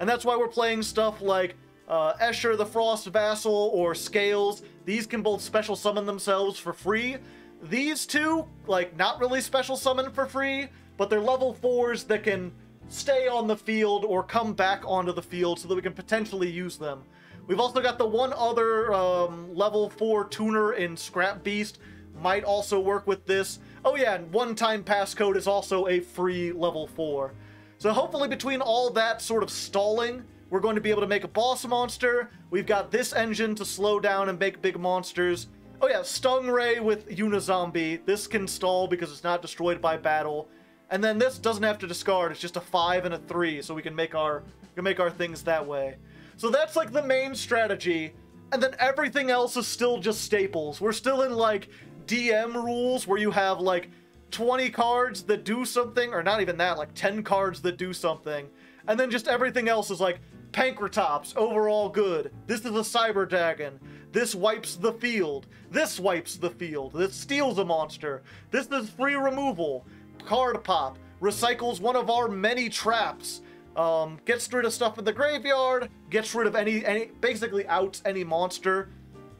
And that's why we're playing stuff like uh, Escher the Frost Vassal or Scales. These can both special summon themselves for free. These two, like, not really special summon for free, but they're level fours that can stay on the field or come back onto the field so that we can potentially use them. We've also got the one other um, level four tuner in Scrap Beast. Might also work with this. Oh yeah, and One-Time Passcode is also a free level four. So hopefully between all that sort of stalling, we're going to be able to make a boss monster. We've got this engine to slow down and make big monsters. Oh yeah, Stingray with Unizombie. This can stall because it's not destroyed by battle. And then this doesn't have to discard, it's just a five and a three, so we can make our, we can make our things that way. So that's like the main strategy, and then everything else is still just staples. We're still in like D M rules where you have like twenty cards that do something, or not even that, like ten cards that do something. And then just everything else is like, Pancratops, overall good. This is a Cyber Dragon. This wipes the field. This wipes the field. This steals a monster. This is free removal. Card pop. Recycles one of our many traps. Um, gets rid of stuff in the graveyard. Gets rid of any, any, basically outs any monster.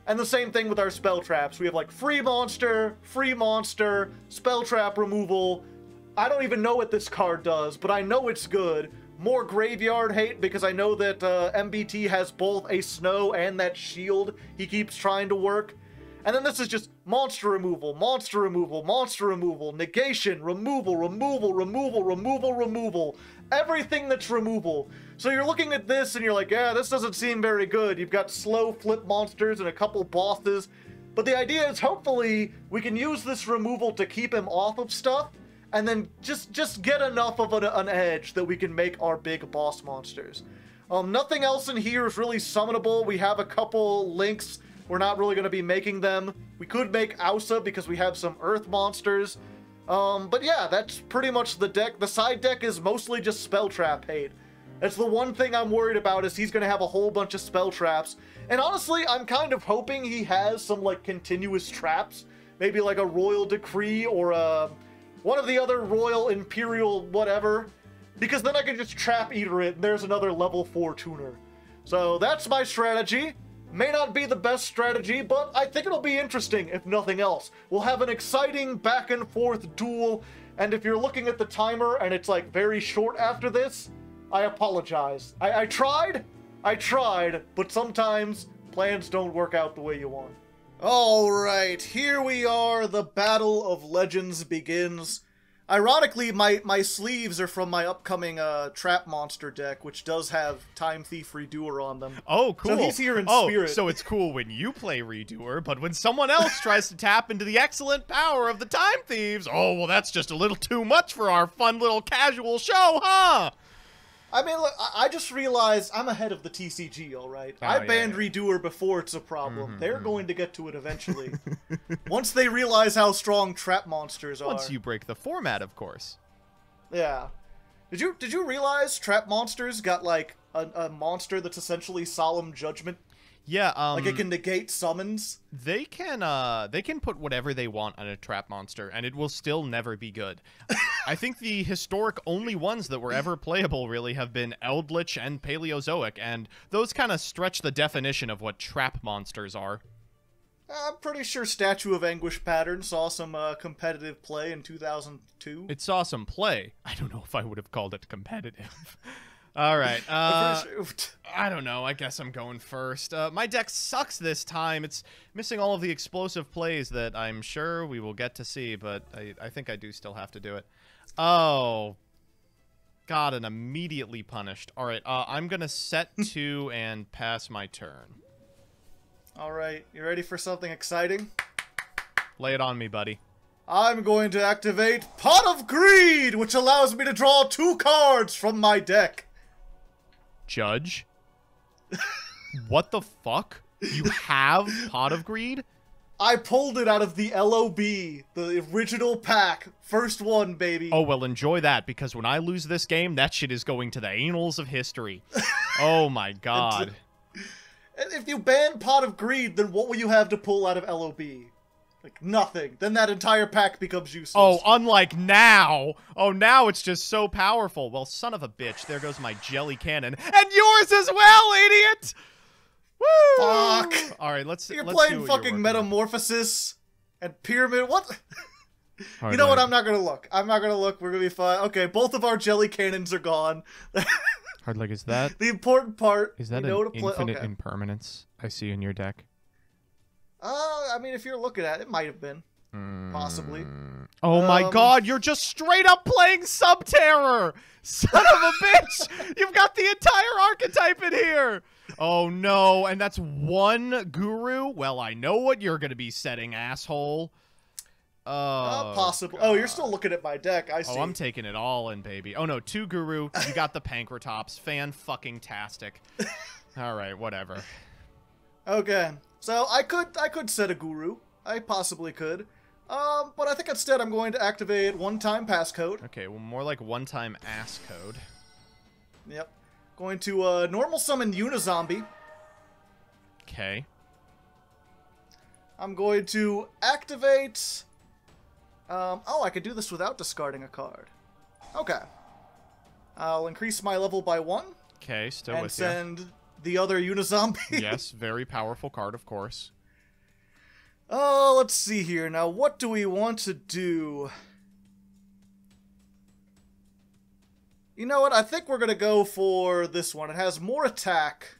And the same thing with our spell traps. We have like free monster, free monster, spell trap removal. I don't even know what this card does, but I know it's good. More graveyard hate because I know that uh, M B T has both a snow and that shield he keeps trying to work. And then this is just monster removal, monster removal, monster removal, negation, removal, removal, removal, removal, removal. Everything that's removal. So you're looking at this and you're like, yeah, this doesn't seem very good. You've got slow flip monsters and a couple bosses. But the idea is hopefully we can use this removal to keep him off of stuff. And then just, just get enough of an, an edge that we can make our big boss monsters. Um, nothing else in here is really summonable. We have a couple links. We're not really going to be making them. We could make Ausa because we have some earth monsters. Um, but yeah, that's pretty much the deck. The side deck is mostly just spell trap hate. That's the one thing I'm worried about, is he's going to have a whole bunch of spell traps. And honestly, I'm kind of hoping he has some like continuous traps. Maybe like a Royal Decree or a... one of the other Royal, Imperial, whatever. Because then I can just Trap Eater it, and there's another level four tuner. So that's my strategy. May not be the best strategy, but I think it'll be interesting, if nothing else. We'll have an exciting back and forth duel, and if you're looking at the timer and it's like very short after this, I apologize. I, I tried, I tried, but sometimes plans don't work out the way you want. Alright, here we are, the Battle of Legends begins. Ironically, my, my sleeves are from my upcoming uh, Trap Monster deck, which does have Time Thief Redoer on them. Oh, cool. So he's here in oh, spirit. So it's cool when you play Redoer, but when someone else tries to tap into the excellent power of the Time Thieves, oh, well, that's just a little too much for our fun little casual show, huh? I mean, look, I just realized I'm ahead of the T C G, all right? Oh, I banned yeah, yeah. Redoer before it's a problem. Mm-hmm, They're mm-hmm. going to get to it eventually. Once they realize how strong trap monsters are. Once you break the format, of course. Yeah. Did you did you realize trap monsters got, like, a, a monster that's essentially Solemn Judgment? Yeah. Um, like, it can negate summons? They can, uh, they can put whatever they want on a trap monster, and it will still never be good. I think the historic only ones that were ever playable really have been Eldritch and Paleozoic, and those kind of stretch the definition of what trap monsters are. I'm pretty sure Statue of Anguish Pattern saw some uh, competitive play in two thousand two. It saw some play. I don't know if I would have called it competitive. All right. Uh, I don't know. I guess I'm going first. Uh, my deck sucks this time. It's missing all of the explosive plays that I'm sure we will get to see, but I, I think I do still have to do it. Oh, God, and immediately punished. All right, uh, I'm going to set two and pass my turn. All right, you ready for something exciting? Lay it on me, buddy. I'm going to activate Pot of Greed, which allows me to draw two cards from my deck. Judge? What the fuck? You have Pot of Greed? I pulled it out of the L O B, the original pack. First one, baby. Oh, well, enjoy that, because when I lose this game, that shit is going to the annals of history. Oh, my God. If you ban Pot of Greed, then what will you have to pull out of L O B? Like, nothing. Then that entire pack becomes useless. Oh, unlike now. Oh, now it's just so powerful. Well, son of a bitch, there goes my jelly cannon. And yours as well, idiot! Woo! Fuck! All right, let's. You're let's playing do what fucking you're Metamorphosis on. And Pyramid. What? You know what? I'm not gonna look. I'm not gonna look. We're gonna be fine. Okay, both of our jelly cannons are gone. Hardleg, is that the important part? Is that you know an to play? Infinite okay. impermanence I see in your deck? Uh, I mean, if you're looking at it, it might have been mm. possibly. Oh um, my God! You're just straight up playing Subterror, son of a bitch! You've got the entire archetype in here. Oh no, and that's one guru? Well, I know what you're going to be setting, asshole. Oh, uh, possible. God. Oh, you're still looking at my deck. I see. Oh, I'm taking it all in, baby. Oh no, two guru. You got the Pancratops. Fan-fucking-tastic. All right, whatever. Okay, so I could I could set a guru. I possibly could. Um, but I think instead I'm going to activate one-time passcode. Okay, well, more like one-time ass code. Yep. Going to uh, normal summon Unizombie. Okay. I'm going to activate... Um, oh, I could do this without discarding a card. Okay. I'll increase my level by one. Okay, still with you. And send the other Unizombie. Yes, very powerful card, of course. Oh, let's see here. Now, what do we want to do? You know what? I think we're going to go for this one. It has more attack.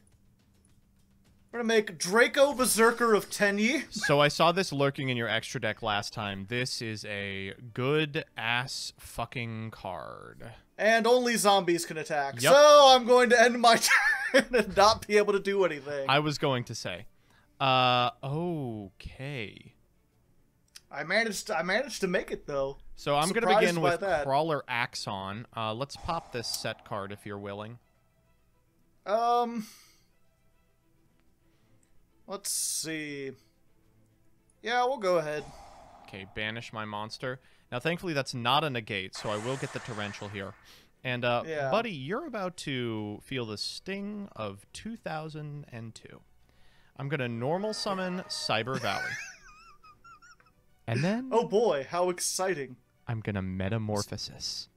We're going to make Draco Berserker of Tenyi. So I saw this lurking in your extra deck last time. This is a good ass fucking card. And only zombies can attack. Yep. So I'm going to end my turn and not be able to do anything. I was going to say. Uh, okay. I managed I managed to make it, though. So I'm going to begin with that. Crawler Axon. Uh, let's pop this set card if you're willing. Um... Let's see. Yeah, we'll go ahead. Okay, banish my monster. Now, thankfully, that's not a negate, so I will get the torrential here. And, uh, yeah. buddy, you're about to feel the sting of two thousand two. I'm going to normal summon Cyber Valley. And then... Oh, boy, how exciting. I'm going to Metamorphosis.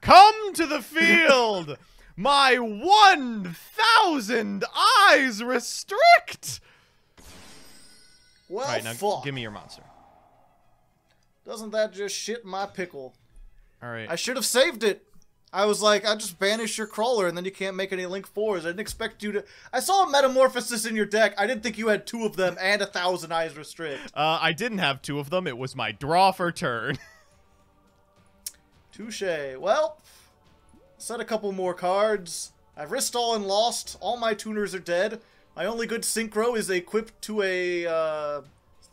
Come to the field! My one thousand eyes restrict! Well, all right, now fuck. Give me your monster. Doesn't that just shit my pickle? All right. I should have saved it. I was like, I just banish your crawler, and then you can't make any link fours. I didn't expect you to... I saw a Metamorphosis in your deck. I didn't think you had two of them and a thousand eyes restrict. Uh, I didn't have two of them. It was my draw for turn. Touche. Well, set a couple more cards. I've risked all and lost. All my tuners are dead. My only good synchro is equipped to a uh,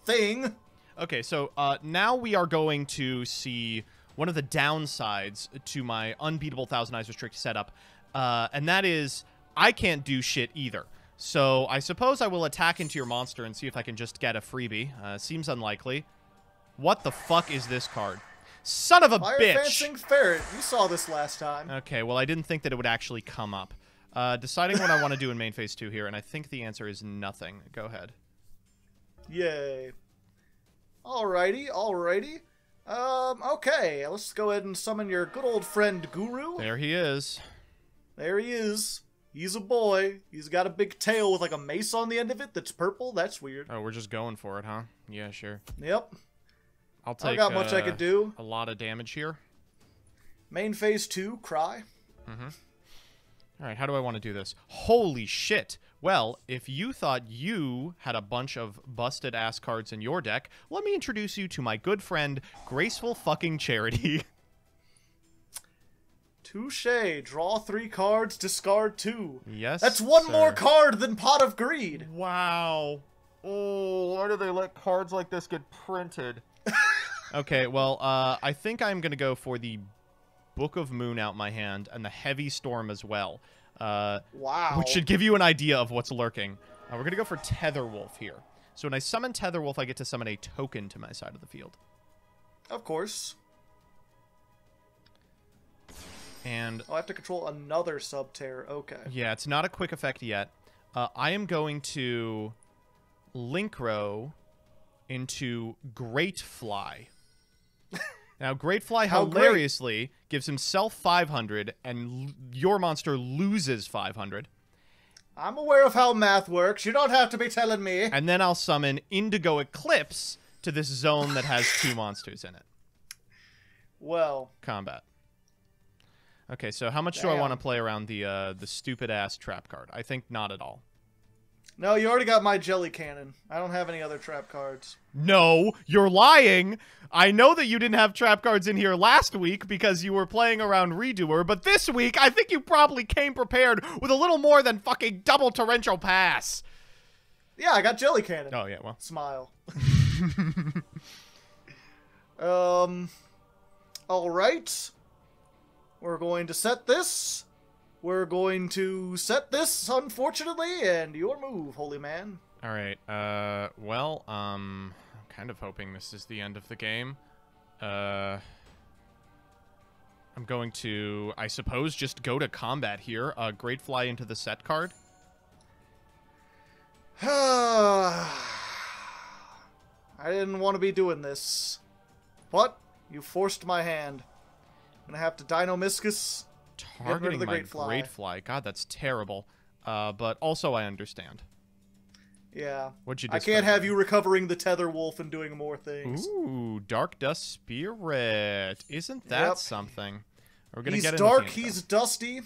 thing. Okay, so uh, now we are going to see... one of the downsides to my unbeatable Thousand Eyes Restrict setup, uh, and that is I can't do shit either. So I suppose I will attack into your monster and see if I can just get a freebie. Uh, seems unlikely. What the fuck is this card? Son of a Fire bitch! Advancing Ferret. You saw this last time. Okay, well I didn't think that it would actually come up. Uh, deciding what I want to do in main phase two here, and I think the answer is nothing. Go ahead. Yay. Alrighty, alrighty. Um, okay, let's go ahead and summon your good old friend, Guru. There he is. There he is. He's a boy. He's got a big tail with, like, a mace on the end of it that's purple. That's weird. Oh, we're just going for it, huh? Yeah, sure. Yep. I'll take, I got much uh, I could do. A lot of damage here. Main phase two, cry. Mm-hmm. All right, how do I want to do this? Holy shit! Well, if you thought you had a bunch of busted-ass cards in your deck, let me introduce you to my good friend, Graceful Fucking Charity. Touche. Draw three cards, discard two. Yes, that's one sir. More card than Pot of Greed. Wow. Oh, why do they let cards like this get printed? Okay, well, uh, I think I'm going to go for the Book of Moon out my hand and the Heavy Storm as well. Uh, wow. Which should give you an idea of what's lurking. Uh, we're going to go for Tetherwolf here. So when I summon Tetherwolf, I get to summon a token to my side of the field. Of course. And I'll have to control another sub-terror. Okay. Yeah, it's not a quick effect yet. Uh, I am going to Linkro into Great Fly. Now, Great Fly How hilariously great. gives himself five hundred, and l your monster loses five hundred. I'm aware of how math works. You don't have to be telling me. And then I'll summon Indigo Eclipse to this zone that has two monsters in it. Well. Combat. Okay, so how much damn. do I want to play around the uh, the stupid-ass trap card? I think not at all. No, you already got my Jelly Cannon. I don't have any other trap cards. No, you're lying. I know that you didn't have trap cards in here last week because you were playing around Redoer, but this week I think you probably came prepared with a little more than fucking double torrential pass. Yeah, I got Jelly Cannon. Oh, yeah, well. Smile. um, all right. We're going to set this. We're going to set this, unfortunately, and your move, holy man. Alright, uh, well, um, I'm kind of hoping this is the end of the game. Uh, I'm going to, I suppose, just go to combat here. Uh, Great Fly into the set card. I didn't want to be doing this, but you forced my hand. I'm going to have to Dino Miscus. Targeting the my Great Fly. Great Fly. God, that's terrible. Uh, but also I understand. Yeah. What'd you I can't have you recovering the Tether Wolf and doing more things. Ooh, Dark Dust Spirit. Isn't that yep. something? We're gonna he's get dark, game, he's though. dusty.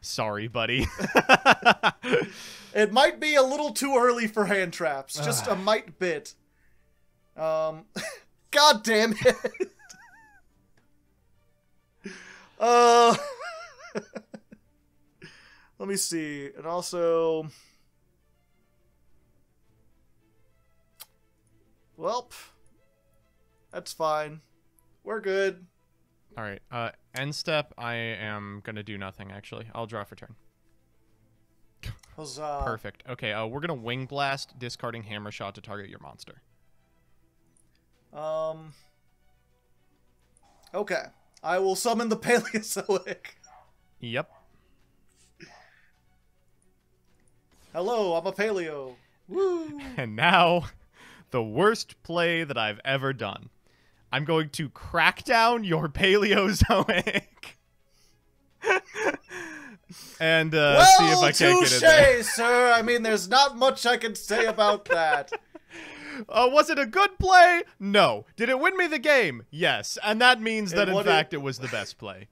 Sorry, buddy. It might be a little too early for hand traps. Just a mite bit. Um, God damn it. Uh, let me see. And also, welp, that's fine. We're good. All right. Uh, end step. I am gonna do nothing. Actually, I'll draw for turn. Huzzah! Perfect. Okay. Uh, we're gonna wing blast, discarding hammer shot to target your monster. Um. Okay. I will summon the Paleozoic. Yep. Hello, I'm a paleo. Woo! And now, the worst play that I've ever done. I'm going to crack down your Paleozoic. and uh, well, see if I can't touché, get it there. sir. I mean, there's not much I can say about that. Uh, was it a good play? No. Did it win me the game? Yes. And that means that, in fact, it... it was the best play.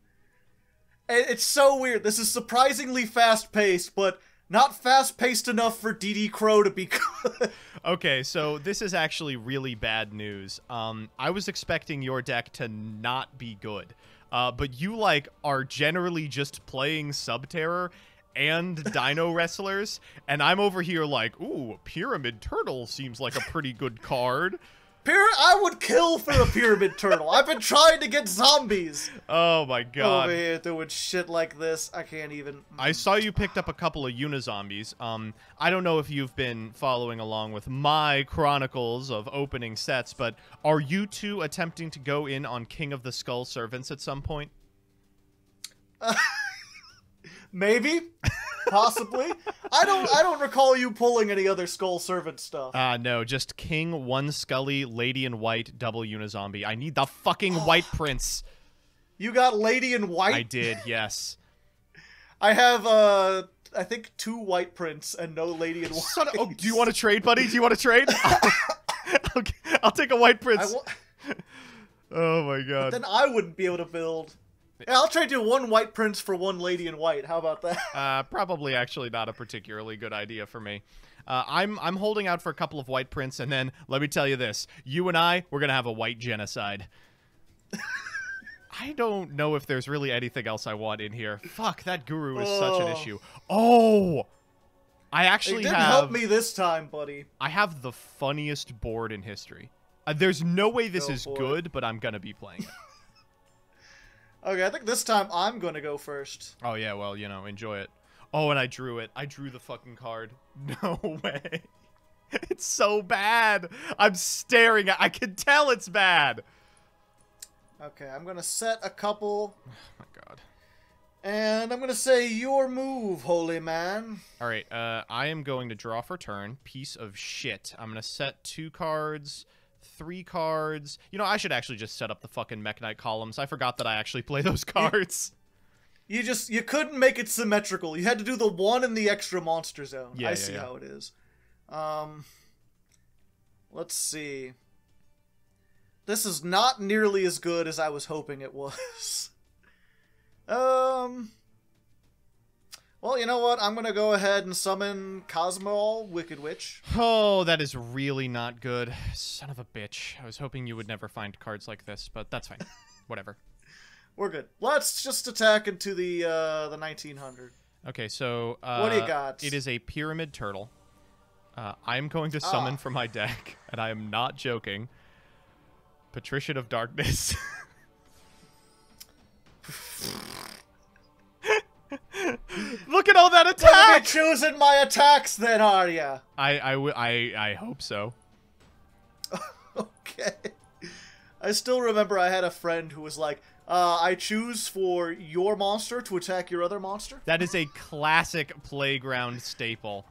It's so weird. This is surprisingly fast-paced, but not fast-paced enough for D D Crow to be good. Okay, so this is actually really bad news. Um, I was expecting your deck to not be good, uh, but you, like, are generally just playing Subterror and Dino Wrestlers, and I'm over here like, ooh, Pyramid Turtle seems like a pretty good card. Pyra I would kill for a Pyramid Turtle. I've been trying to get zombies. Oh my god. Over here doing shit like this. I can't even. I saw you picked up a couple of Unizombies. Um, I don't know if you've been following along with my chronicles of opening sets, but are you two attempting to go in on King of the Skull Servants at some point? Uh Maybe, possibly. I don't. I don't recall you pulling any other Skull Servant stuff. Ah, uh, no, just King, one Scully, Lady in White, double Unizombie. I need the fucking White Prince. You got Lady in White. I did. Yes. I have. Uh, I think two White Prince and no Lady in White. Son of, oh, do you want to trade, buddy? Do you want to trade? I'll, I'll, I'll take a White Prince. Oh my god. But then I wouldn't be able to build. Yeah, I'll try to do one White Prince for one Lady in White. How about that? Uh, probably actually not a particularly good idea for me. Uh, I'm I'm holding out for a couple of White Prince, and then let me tell you this: you and I, we're gonna have a white genocide. I don't know if there's really anything else I want in here. Fuck, that guru is oh. such an issue. Oh, I actually it didn't have, help me this time, buddy. I have the funniest board in history. Uh, there's no way this Go is good, but I'm gonna be playing it. Okay, I think this time I'm gonna go first. Oh yeah, well, you know, enjoy it. Oh, and I drew it. I drew the fucking card. No way. It's so bad. I'm staring at it. I can tell it's bad. Okay, I'm gonna set a couple. Oh my god. And I'm gonna say your move, holy man. Alright, uh, I am going to draw for turn. Piece of shit. I'm gonna set two cards. Three cards. You know, I should actually just set up the fucking Mech Knight columns. I forgot that I actually play those cards. You just, you couldn't make it symmetrical. You had to do the one in the extra monster zone. Yeah, I yeah, see yeah. how it is. Um, let's see. This is not nearly as good as I was hoping it was. um, Well, you know what? I'm going to go ahead and summon Cosmo, Wicked Witch. Oh, that is really not good. Son of a bitch. I was hoping you would never find cards like this, but that's fine. Whatever. We're good. Let's just attack into the uh, the nineteen hundred. Okay, so uh, what do you got? It is a Pyramid Turtle. Uh, I'm going to summon ah. from my deck, and I am not joking, Patrician of Darkness. Look at all that attack! You're choosing my attacks then, are ya? I, I, I, I hope so. Okay. I still remember I had a friend who was like, uh, I choose for your monster to attack your other monster. That is a classic playground staple.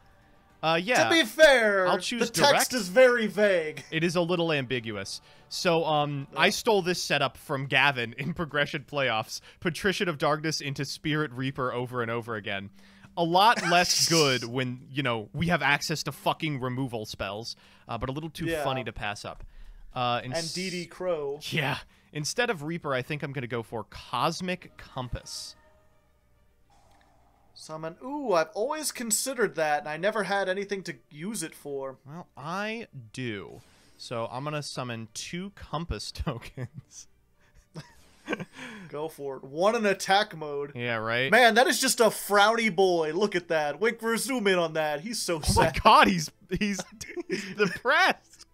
Uh, yeah. To be fair, I'll choose the direct. Text is very vague. It is a little ambiguous. So, um, yeah. I stole this setup from Gavin in Progression Playoffs. Patrician of Darkness into Spirit Reaper over and over again. A lot less good when, you know, we have access to fucking removal spells, uh, but a little too yeah. funny to pass up. Uh, and D D Crow. Yeah. Instead of Reaper, I think I'm going to go for Cosmic Compass. Summon. Ooh, I've always considered that, and I never had anything to use it for. Well, I do. So I'm going to summon two compass tokens. Go for it. One in attack mode. Yeah, right? Man, that is just a frowny boy. Look at that. Winkler, zoom in on that. He's so sad. Oh my god, he's, he's, he's depressed.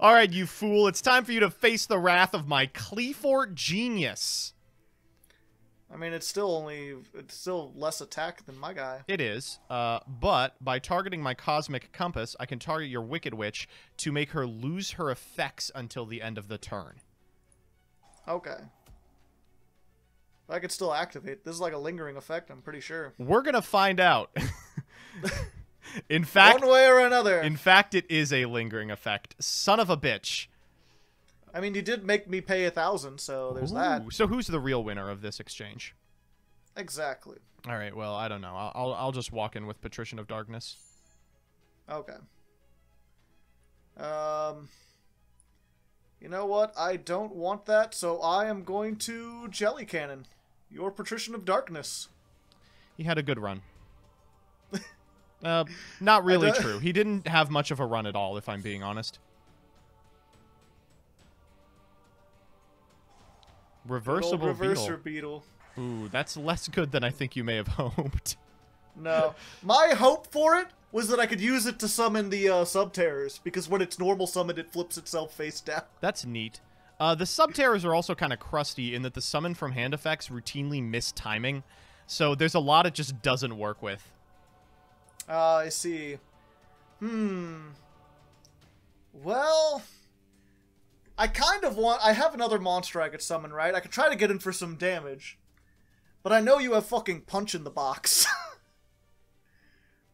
All right, you fool. It's time for you to face the wrath of my Cleefort genius. I mean, it's still only, it's still less attack than my guy. It is, uh, but by targeting my Cosmic Compass, I can target your Wicked Witch to make her lose her effects until the end of the turn. Okay. I could still activate. This is like a lingering effect, I'm pretty sure. We're gonna find out. In fact... One way or another. In fact, it is a lingering effect. Son of a bitch. I mean, you did make me pay a thousand, so there's Ooh, that. So who's the real winner of this exchange? Exactly. All right. Well, I don't know. I'll I'll, I'll just walk in with Patrician of Darkness. Okay. Um. You know what? I don't want that, so I am going to Jelly Cannon. Your Patrician of Darkness. He had a good run. uh, not really true. He didn't have much of a run at all, if I'm being honest. Reversible reverser beetle. beetle. Ooh, that's less good than I think you may have hoped. No. My hope for it was that I could use it to summon the uh, Subterrors, because when it's normal summoned, it flips itself face down. That's neat. Uh, the Subterrors are also kind of crusty in that the summon from hand effects routinely miss timing, so there's a lot it just doesn't work with. Uh, I see. Hmm. Well... I kind of want... I have another monster I could summon, right? I could try to get in for some damage. But I know you have fucking Punch in the Box.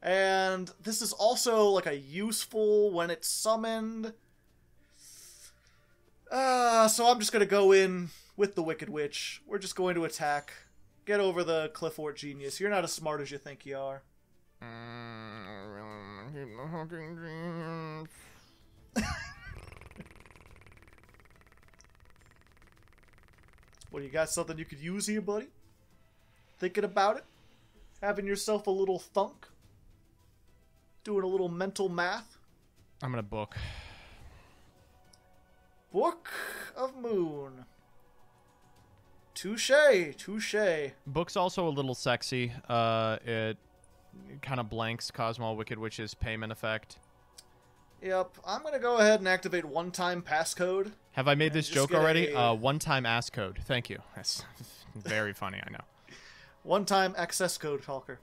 And this is also, like, a useful when it's summoned. Uh, so I'm just going to go in with the Wicked Witch. We're just going to attack. Get over the Cleefort genius. You're not as smart as you think you are. Well, you got something you could use here, buddy? Thinking about it? Having yourself a little thunk? Doing a little mental math? I'm gonna book. Book of Moon. Touché, touché. Book's also a little sexy. Uh, it kind of blanks Cosmo Wicked Witch's payment effect. Yep, I'm gonna go ahead and activate one-time passcode. Have I made this joke already? A... Uh, one-time ass code. Thank you. That's very funny. I know. One-time access code, talker.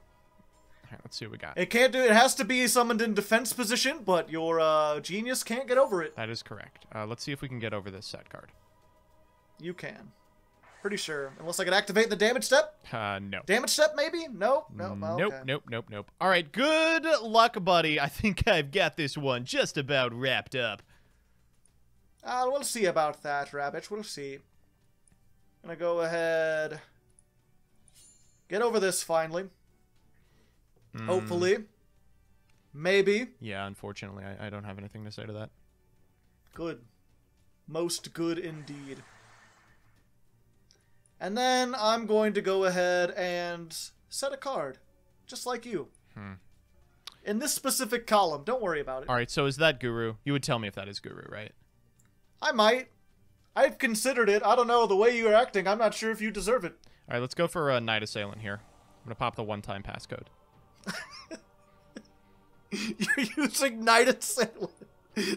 All right, let's see what we got. It can't do. It has to be summoned in defense position, but your uh, genius can't get over it. That is correct. Uh, let's see if we can get over this set card. You can. Pretty sure, unless I could activate the damage step. Uh, no. Damage step, maybe? No, no, no. Nope, okay. nope, nope, nope. All right, good luck, buddy. I think I've got this one just about wrapped up. Uh, we'll see about that, Rabbit. We'll see. I'm gonna go ahead. Get over this finally. Mm. Hopefully. Maybe. Yeah, unfortunately, I, I don't have anything to say to that. Good. Most good indeed. And then I'm going to go ahead and set a card, just like you. Hmm. In this specific column, don't worry about it. All right, so is that Guru? You would tell me if that is Guru, right? I might. I've considered it. I don't know. The way you're acting, I'm not sure if you deserve it. All right, let's go for a Night Assailant here. I'm going to pop the one-time passcode. You're using Night Assailant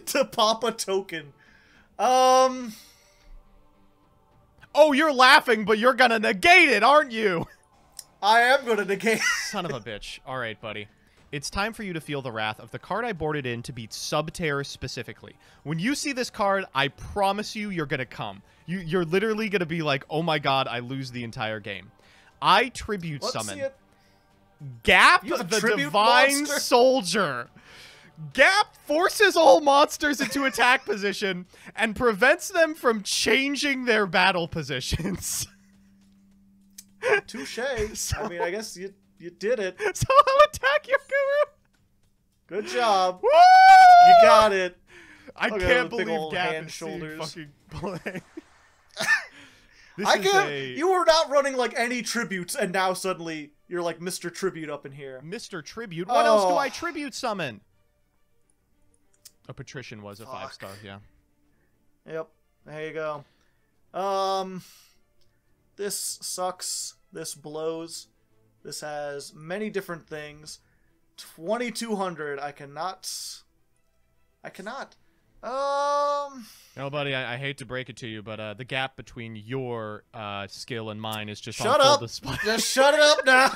to pop a token. Um... Oh, you're laughing, but you're gonna negate it, aren't you? I am going to negate. Son of a bitch. All right, buddy. It's time for you to feel the wrath of the card I boarded in to beat Subterra specifically. When you see this card, I promise you, you're going to come. You, you're literally going to be like, oh my god, I lose the entire game. I tribute Let's summon. Gap the tribute divine monster? Soldier. Gap forces all monsters into attack position and prevents them from changing their battle positions. Touche. So, I mean, I guess you... You did it. So I'll attack your guru. Good job. Woo! You got it. I okay, can't believe Gap is fucking playing. I can't. A... You were not running like any tributes, and now suddenly you're like Mister Tribute up in here. Mister Tribute. What oh. else do I tribute summon? A patrician was a Fuck. five star. Yeah. Yep. There you go. Um, this sucks. This blows. This has many different things. twenty-two hundred. I cannot. I cannot. Um. No, buddy. I, I hate to break it to you, but uh, the gap between your uh, skill and mine is just shut on full up. display. Just shut it up now.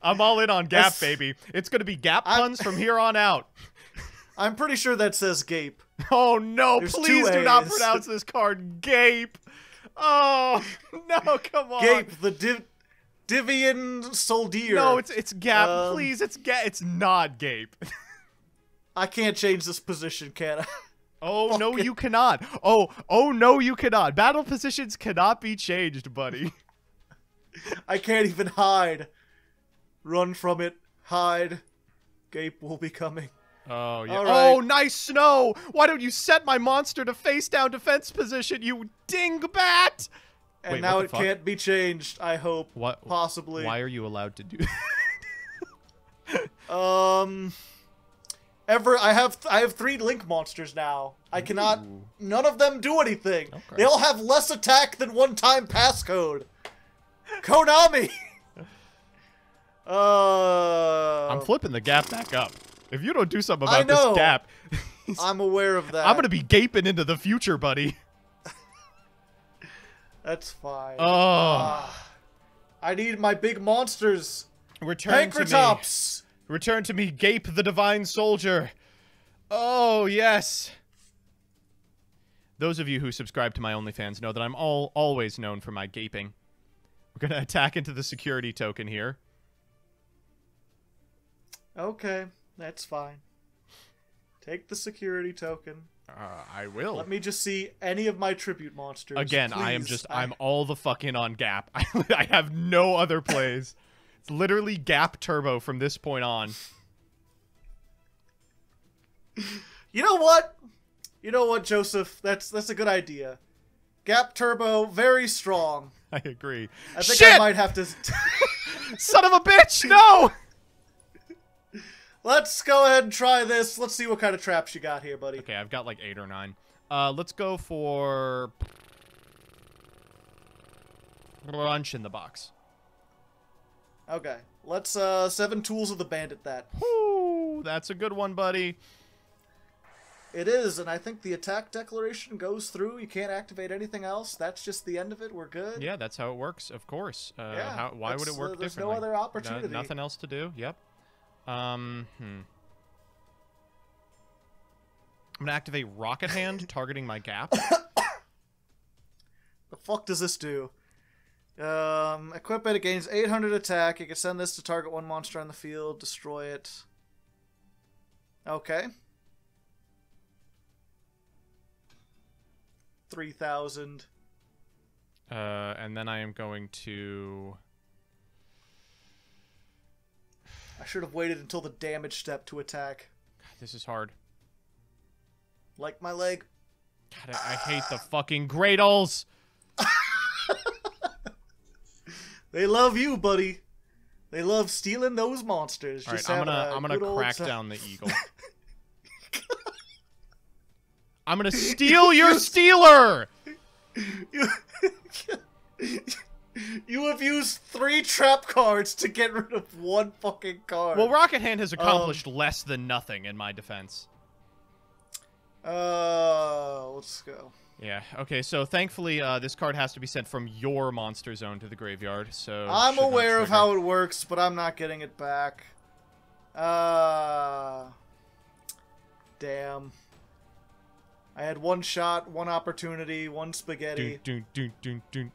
I'm all in on Gap, that's, baby. It's gonna be Gap puns I'm, from here on out. I'm pretty sure that says gape. Oh no! There's please do not pronounce this card gape. Oh no! Come on. Gape the div. Divian Soldier. No, it's it's Gap. Um, Please, it's Gap. It's not Gape. I can't change this position, can I? Oh no, you cannot. Oh, oh no, you cannot. Battle positions cannot be changed, buddy. I can't even hide. Run from it. Hide. Gape will be coming. Oh yeah. Right. Oh, nice snow. Why don't you set my monster to face down defense position, you dingbat? And Wait, now it fuck? can't be changed, I hope. What? Possibly. Why are you allowed to do that? um, ever, I have I have three Link monsters now. I Ooh. cannot... None of them do anything. Okay. They all have less attack than one-time passcode. Konami! uh, I'm flipping the Gap back up. If you don't do something about I know. this Gap... I'm aware of that. I'm going to be gaping into the future, buddy. That's fine. Oh. Uh, I need my big monsters. Return Pancratops. to me. Return to me, Gape the Divine Soldier. Oh, yes. Those of you who subscribe to my OnlyFans know that I'm all always known for my gaping. We're going to attack into the security token here. Okay, that's fine. Take the security token. Uh, I will. Let me just see any of my tribute monsters. Again, please. I am just, I'm all the fucking on Gap. I, I have no other plays. It's literally Gap Turbo from this point on. You know what? You know what, Joseph? That's that's a good idea. Gap Turbo, very strong. I agree. I think Shit! I might have to... Son of a bitch, no! Let's go ahead and try this. Let's see what kind of traps you got here, buddy. Okay, I've got like eight or nine. Uh, let's go for... Brunch in the box. Okay. Let's, uh, seven tools of the bandit that. Woo! That's a good one, buddy. It is, and I think the attack declaration goes through. You can't activate anything else. That's just the end of it. We're good. Yeah, that's how it works, of course. Uh, yeah, how, why would it work uh, there's differently? There's no other opportunity. No, nothing else to do, yep. Um, hmm. I'm gonna activate Rocket Hand, targeting my Gap. The fuck does this do? Um, equip it, it gains eight hundred attack. You can send this to target one monster on the field, destroy it. Okay. three thousand. Uh, and then I am going to... I should have waited until the damage step to attack. God, this is hard. Like my leg. God, I, I hate the fucking Gradles. They love you, buddy. They love stealing those monsters. All right, Just I'm gonna I'm gonna crack down the eagle. I'm gonna steal your stealer. You, You have used three trap cards to get rid of one fucking card. Well, Rocket Hand has accomplished um, less than nothing in my defense. Uh, let's go. Yeah, okay, so thankfully uh, this card has to be sent from your monster zone to the graveyard, so... I'm aware of how it works, but I'm not getting it back. Uh... Damn. I had one shot, one opportunity, one spaghetti. Dun, dun, dun, dun, dun.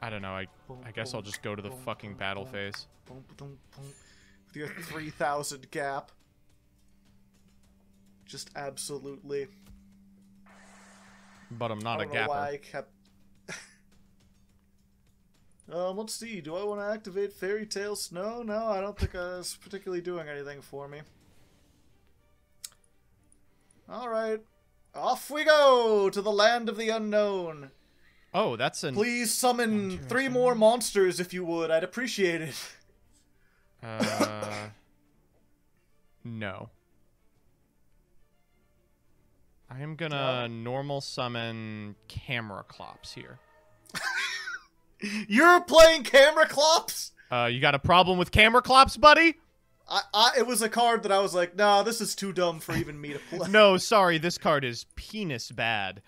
I don't know, I, I guess I'll just go to the fucking battle phase. With your three thousand gap. Just absolutely... But I'm not I don't a gapper. Know why I kept... um, let's see. Do I want to activate Fairy Tale Snow? No, I don't think it's particularly doing anything for me. Alright. Off we go to the land of the unknown. Oh, that's an... Please summon three more monsters if you would. I'd appreciate it. uh, no. I am gonna uh, normal summon Cameraclops here. You're playing Cameraclops? Uh, you got a problem with Cameraclops, buddy? I, I, it was a card that I was like, nah, this is too dumb for even me to play. No, sorry, this card is penis bad.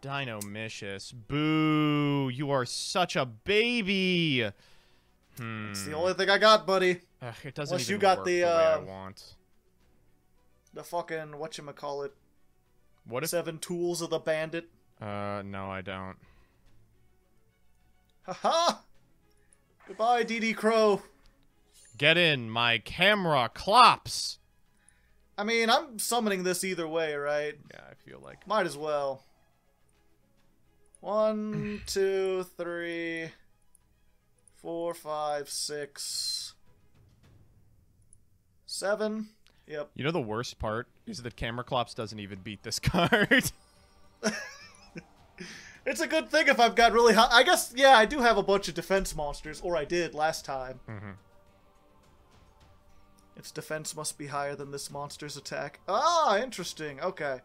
Dino-micious. Boo, you are such a baby. Hmm. It's the only thing I got, buddy. Ugh, it doesn't Unless even you got work the, the uh, way I want. The fucking, whatchamacallit, What if... Seven Tools of the Bandit? Uh, no, I don't. Haha! -ha! Goodbye, D D Crow. Get in, my Cameraclops! I mean, I'm summoning this either way, right? Yeah, I feel like... Might as well. One, two, three, four, five, six, seven... Yep. You know the worst part is that Cameraclops doesn't even beat this card. It's a good thing if I've got really high... I guess, yeah, I do have a bunch of defense monsters, or I did last time. Mm-hmm. Its defense must be higher than this monster's attack. Ah, interesting. Okay.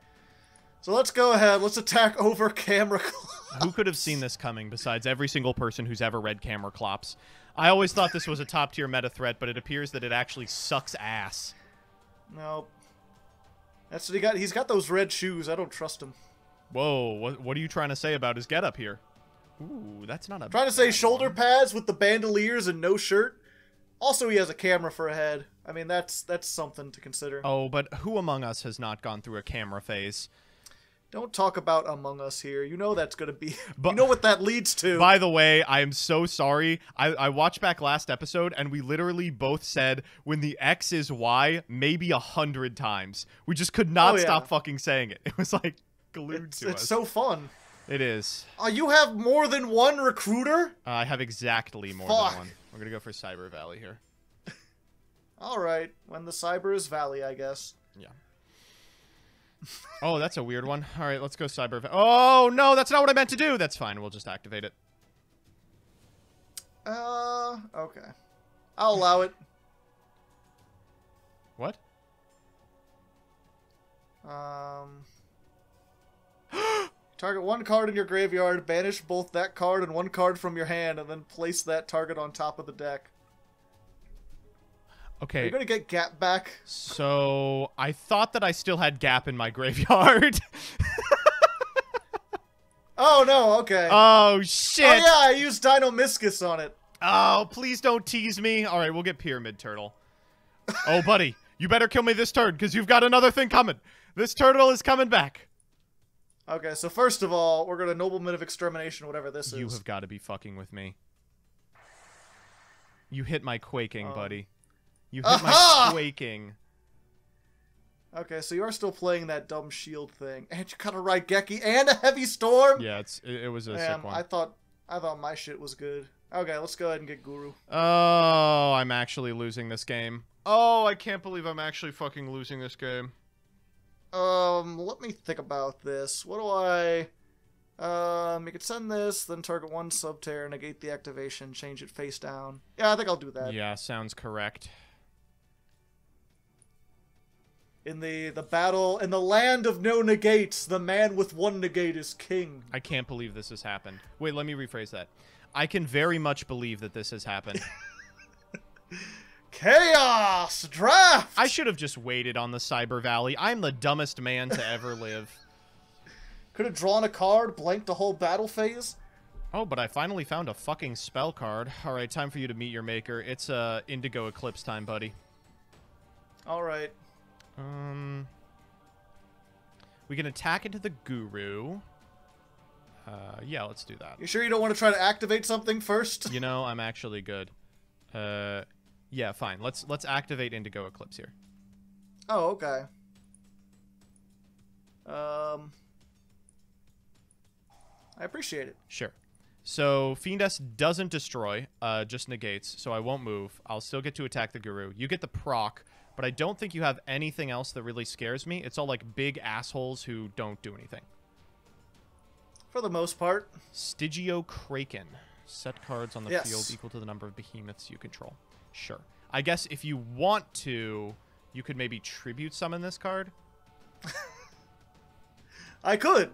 So let's go ahead. Let's attack over Cameraclops. Who could have seen this coming besides every single person who's ever read Cameraclops? I always thought this was a top-tier meta threat, but it appears that it actually sucks ass. Nope. That's what he got. He's got those red shoes. I don't trust him. Whoa, what, what are you trying to say about his getup here? Ooh, that's not a... Trying to say shoulder one. pads with the bandoliers and no shirt? Also, he has a camera for a head. I mean, that's that's something to consider. Oh, but who among us has not gone through a camera phase? Don't talk about Among Us here. You know that's going to be... But, you know what that leads to. By the way, I am so sorry. I, I watched back last episode, and we literally both said, when the X is Y, maybe a hundred times. We just could not oh, yeah. stop fucking saying it. It was, like, glued it's, to it's us. It's so fun. It is. Uh, you have more than one recruiter? Uh, I have exactly more Fuck. than one. We're going to go for Cyber Valley here. All right. When the Cyber is Valley, I guess. Yeah. Oh, that's a weird one. All right, let's go cyber. Oh, no, that's not what I meant to do. That's fine. We'll just activate it. Uh, okay. I'll allow it. What? Um. Target one card in your graveyard, banish both that card and one card from your hand, and then place that target on top of the deck. Okay. Are you gonna get gap back? So I thought that I still had gap in my graveyard. Oh no! Okay. Oh shit! Oh yeah, I used Dino-miscus on it. Oh, please don't tease me. All right, we'll get Pyramid Turtle. Oh buddy, you better kill me this turn because you've got another thing coming. This turtle is coming back. Okay, so first of all, we're gonna Nobleman of Extermination, whatever this is. You have got to be fucking with me. You hit my quaking, oh. buddy. You hit Aha! my quaking. Okay, so you are still playing that dumb shield thing, and you got a Raigeki and a Heavy Storm. Yeah, it's it, it was a Damn, sick one. I thought I thought my shit was good. Okay, let's go ahead and get Guru. Oh, I'm actually losing this game. Oh, I can't believe I'm actually fucking losing this game. Um, let me think about this. What do I? Um, you could send this, then target one Sub-Terra, negate the activation, change it face down. Yeah, I think I'll do that. Yeah, sounds correct. In the, the battle, in the land of no negates, the man with one negate is king. I can't believe this has happened. Wait, let me rephrase that. I can very much believe that this has happened. Chaos Draft! I should have just waited on the Cyber Valley. I'm the dumbest man to ever live. Could have drawn a card, blanked the whole battle phase. Oh, but I finally found a fucking spell card. Alright, time for you to meet your maker. It's uh, Indigo Eclipse time, buddy. Alright. Um, we can attack into the Guru. Uh, yeah, let's do that. You sure you don't want to try to activate something first? You know, I'm actually good. Uh, yeah, fine. Let's let's activate Indigo Eclipse here. Oh, okay. Um, I appreciate it. Sure. So Fiendess doesn't destroy, uh, just negates. So I won't move. I'll still get to attack the Guru. You get the proc, but I don't think you have anything else that really scares me. It's all like big assholes who don't do anything. For the most part. Stygio Kraken. Set cards on the yes. field equal to the number of behemoths you control. Sure. I guess if you want to, you could maybe tribute summon this card. I could.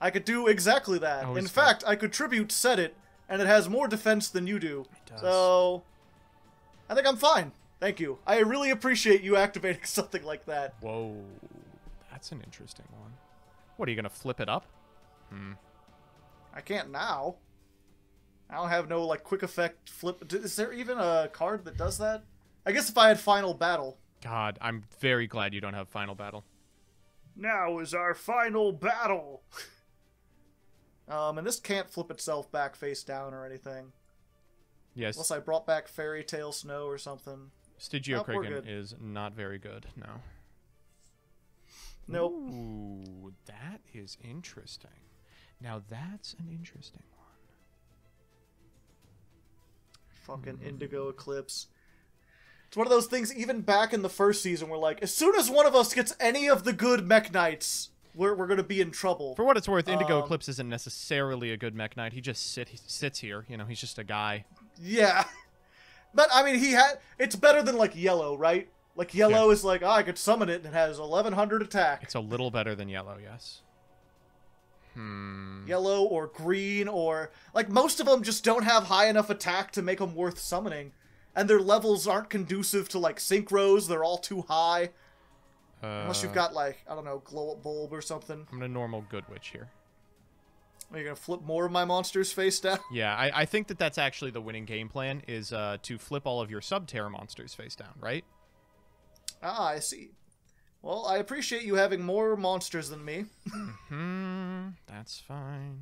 I could do exactly that. Oh, In fact, that. I could tribute set it, and it has more defense than you do. It does. So, I think I'm fine. Thank you. I really appreciate you activating something like that. Whoa. That's an interesting one. What, are you going to flip it up? Hmm. I can't now. I don't have no, like, quick effect flip. Is there even a card that does that? I guess if I had Final Battle. God, I'm very glad you don't have Final Battle. Now is our final battle. um, and this can't flip itself back face down or anything. Yes. Unless I brought back Fairy Tale Snow or something. Stygio Kraken is not very good, no. Nope. Ooh, that is interesting. Now that's an interesting one. Fucking Indigo Eclipse. It's one of those things, even back in the first season, we're like, as soon as one of us gets any of the good Mech Knights, we're, we're going to be in trouble. For what it's worth, Indigo um, Eclipse isn't necessarily a good Mech Knight. He just sit, he sits here. You know, he's just a guy. Yeah. But, I mean, he had. It's better than, like, Yellow, right? Like, Yellow yeah. is like, oh, I could summon it, and it has eleven hundred attack. It's a little better than Yellow, yes. Hmm. Yellow or green or like most of them just don't have high enough attack to make them worth summoning, and their levels aren't conducive to like synchros. They're all too high. Uh, Unless you've got like I don't know, glow up bulb or something. I'm gonna normal good witch here. Are you gonna flip more of my monsters face down? Yeah, I, I think that that's actually the winning game plan is uh, to flip all of your Subterra monsters face down, right? Ah, I see. Well, I appreciate you having more monsters than me. mm-hmm. That's fine.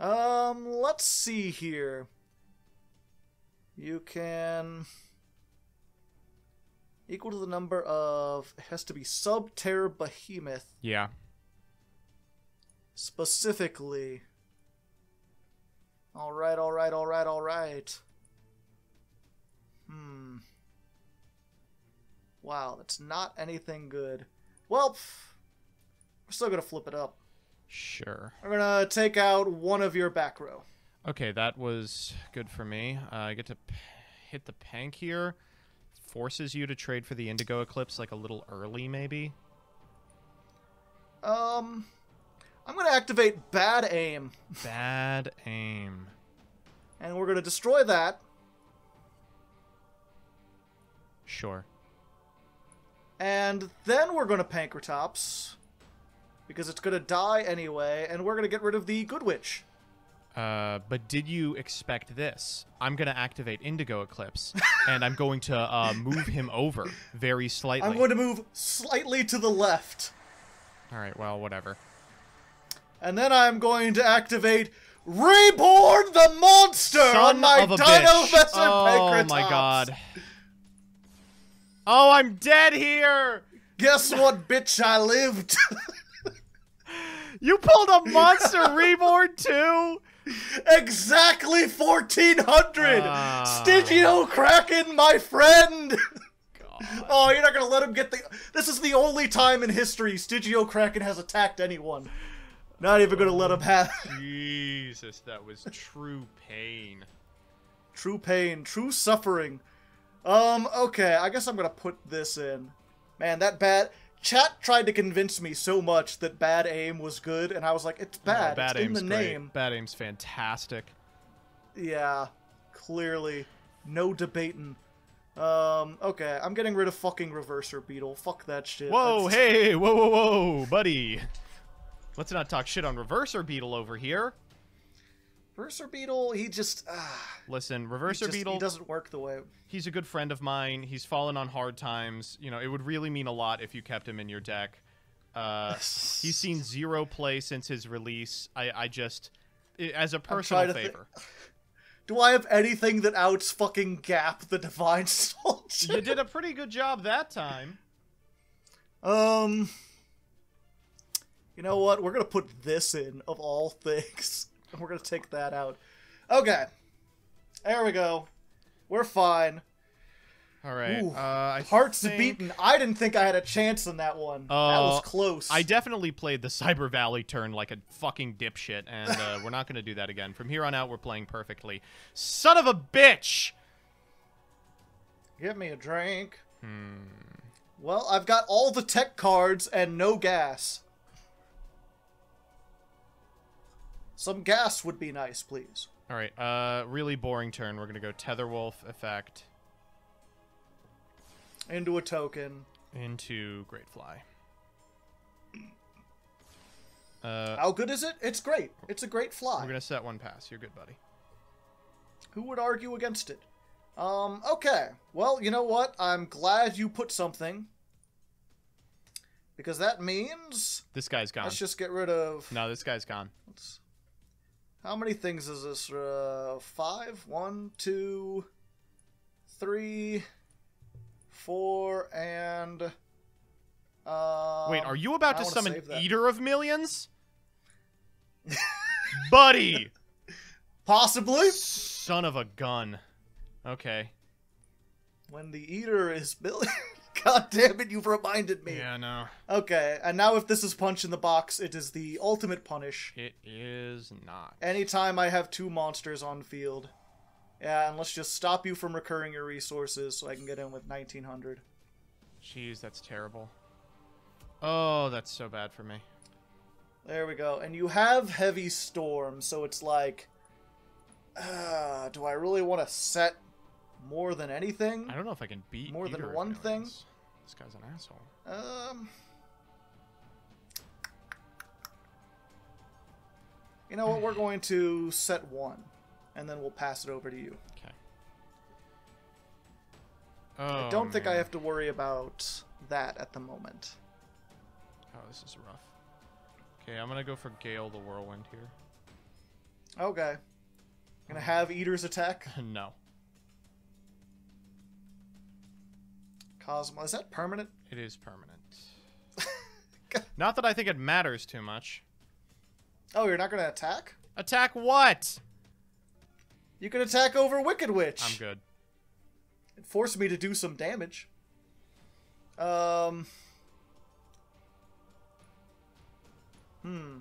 Um, let's see here. You can... Equal to the number of... It has to be Subterra Behemoth. Yeah. Specifically. Alright, alright, alright, alright. Hmm... Wow, that's not anything good. Well, we're still going to flip it up. Sure. We're going to take out one of your back row. Okay, that was good for me. Uh, I get to p hit the Pank here. Forces you to trade for the Indigo Eclipse like a little early, maybe? Um, I'm going to activate Bad Aim. Bad Aim. And we're going to destroy that. Sure. And then we're going to Pancratops, because it's going to die anyway, and we're going to get rid of the Good Witch. Uh, but did you expect this? I'm going to activate Indigo Eclipse, and I'm going to uh, move him over very slightly. I'm going to move slightly to the left. All right, well, whatever. And then I'm going to activate Reborn the Monster Son on my Dino Vessel Pancratops. Oh, my God. Oh, I'm dead here! Guess what, bitch, I lived! You pulled a Monster Reborn, too? Exactly fourteen hundred! Uh... Stygio Kraken, my friend! God. Oh, you're not gonna let him get the... This is the only time in history Stygio Kraken has attacked anyone. Not even gonna oh, let him have... Jesus, that was true pain. True pain, true suffering. Um, okay, I guess I'm gonna put this in. Man, that bad... Chat tried to convince me so much that Bad Aim was good, and I was like, it's bad, no, bad it's aim's in the great. name. Bad Aim's fantastic. Yeah, clearly. No debating. Um, okay, I'm getting rid of fucking Reverser Beetle. Fuck that shit. Whoa, That's... hey, whoa, whoa, whoa, buddy. Let's not talk shit on Reverser Beetle over here. Reverser Beetle, he just... Uh, Listen, Reverser he just, Beetle... He doesn't work the way... He's a good friend of mine. He's fallen on hard times. You know, it would really mean a lot if you kept him in your deck. Uh, he's seen zero play since his release. I, I just... As a personal favor. Do I have anything that outs fucking Gap the Divine Soldier? You did a pretty good job that time. Um... You know what? We're gonna put this in, of all things. And we're gonna take that out. Okay. There we go. We're fine. Alright. Uh, I Hearts think... beaten. I didn't think I had a chance in that one. Uh, that was close. I definitely played the Cyber Valley turn like a fucking dipshit, and uh, we're not gonna do that again. From here on out, we're playing perfectly. Son of a bitch! Give me a drink. Hmm. Well, I've got all the tech cards and no gas. Some gas would be nice, please. All right, uh, really boring turn. We're gonna go Tetherwolf effect. Into a token. Into Greatfly. Uh, How good is it? It's great. It's a great fly. We're gonna set one pass. You're good, buddy. Who would argue against it? Um, okay. Well, you know what? I'm glad you put something. Because that means... This guy's gone. Let's just get rid of... No, this guy's gone. Let's... How many things is this? Uh, five? One, two, three, four, and... Uh, Wait, are you about to summon Eater of Millions? Buddy! Possibly? Son of a gun. Okay. When the Eater is built... God damn it, you've reminded me. Yeah, no. Okay, and now if this is Punch in the Box, it is the ultimate punish. It is not. Anytime I have two monsters on field. Yeah, and let's just stop you from recurring your resources so I can get in with nineteen hundred. Jeez, that's terrible. Oh, that's so bad for me. There we go. And you have Heavy Storm, so it's like... Uh, do I really want to set... more than anything? I don't know if I can beat more than one thing. This guy's an asshole. Um, you know what? We're going to set one, and then we'll pass it over to you. Okay. Oh, I don't think man. I have to worry about that at the moment. Oh, this is rough. Okay, I'm gonna go for Gale the Whirlwind here. Okay. Gonna have Eater's Attack? No. Cosmo. Is that permanent? It is permanent. Not that I think it matters too much. Oh, you're not going to attack? Attack what? You can attack over Wicked Witch. I'm good. It forced me to do some damage. Um. Hmm.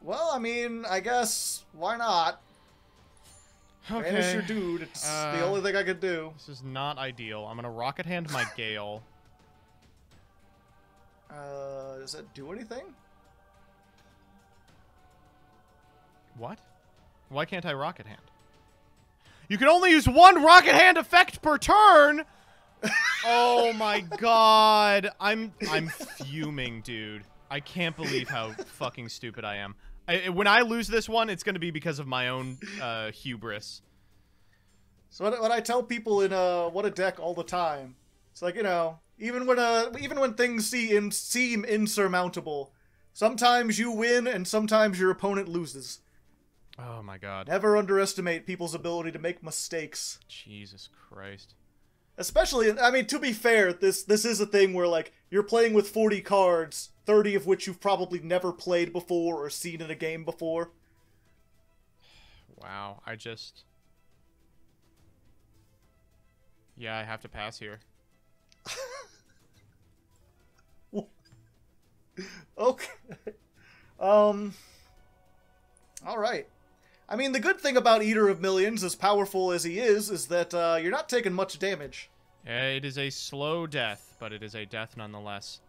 Well, I mean, I guess, why not? Okay. Banish your dude. It's uh, the only thing I could do. This is not ideal. I'm gonna rocket hand my Gale. Uh, does that do anything? What? Why can't I rocket hand? You can only use one rocket hand effect per turn. Oh my god! I'm I'm fuming, dude. I can't believe how fucking stupid I am. I, when I lose this one, it's going to be because of my own uh, hubris. So what, what I tell people in uh, What a Deck all the time, it's like, you know, even when uh, even when things seem seem insurmountable, sometimes you win and sometimes your opponent loses. Oh my god! Never underestimate people's ability to make mistakes. Jesus Christ! Especially, I mean, to be fair, this this is a thing where like you're playing with forty cards. thirty of which you've probably never played before or seen in a game before. Wow, I just... Yeah, I have to pass here. Okay. Um. Alright. I mean, the good thing about Eater of Millions, as powerful as he is, is that uh, you're not taking much damage. It is a slow death, but it is a death nonetheless.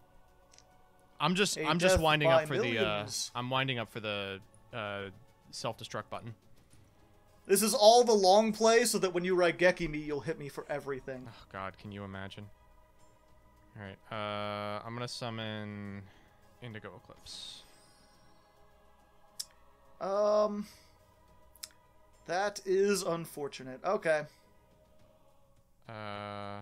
I'm just I'm just winding up for the uh, I'm winding up for the uh, self-destruct button. This is all the long play so that when you Raigeki me, you'll hit me for everything. Oh god, can you imagine? Alright, uh, I'm gonna summon Indigo Eclipse. Um, that is unfortunate. Okay. Uh...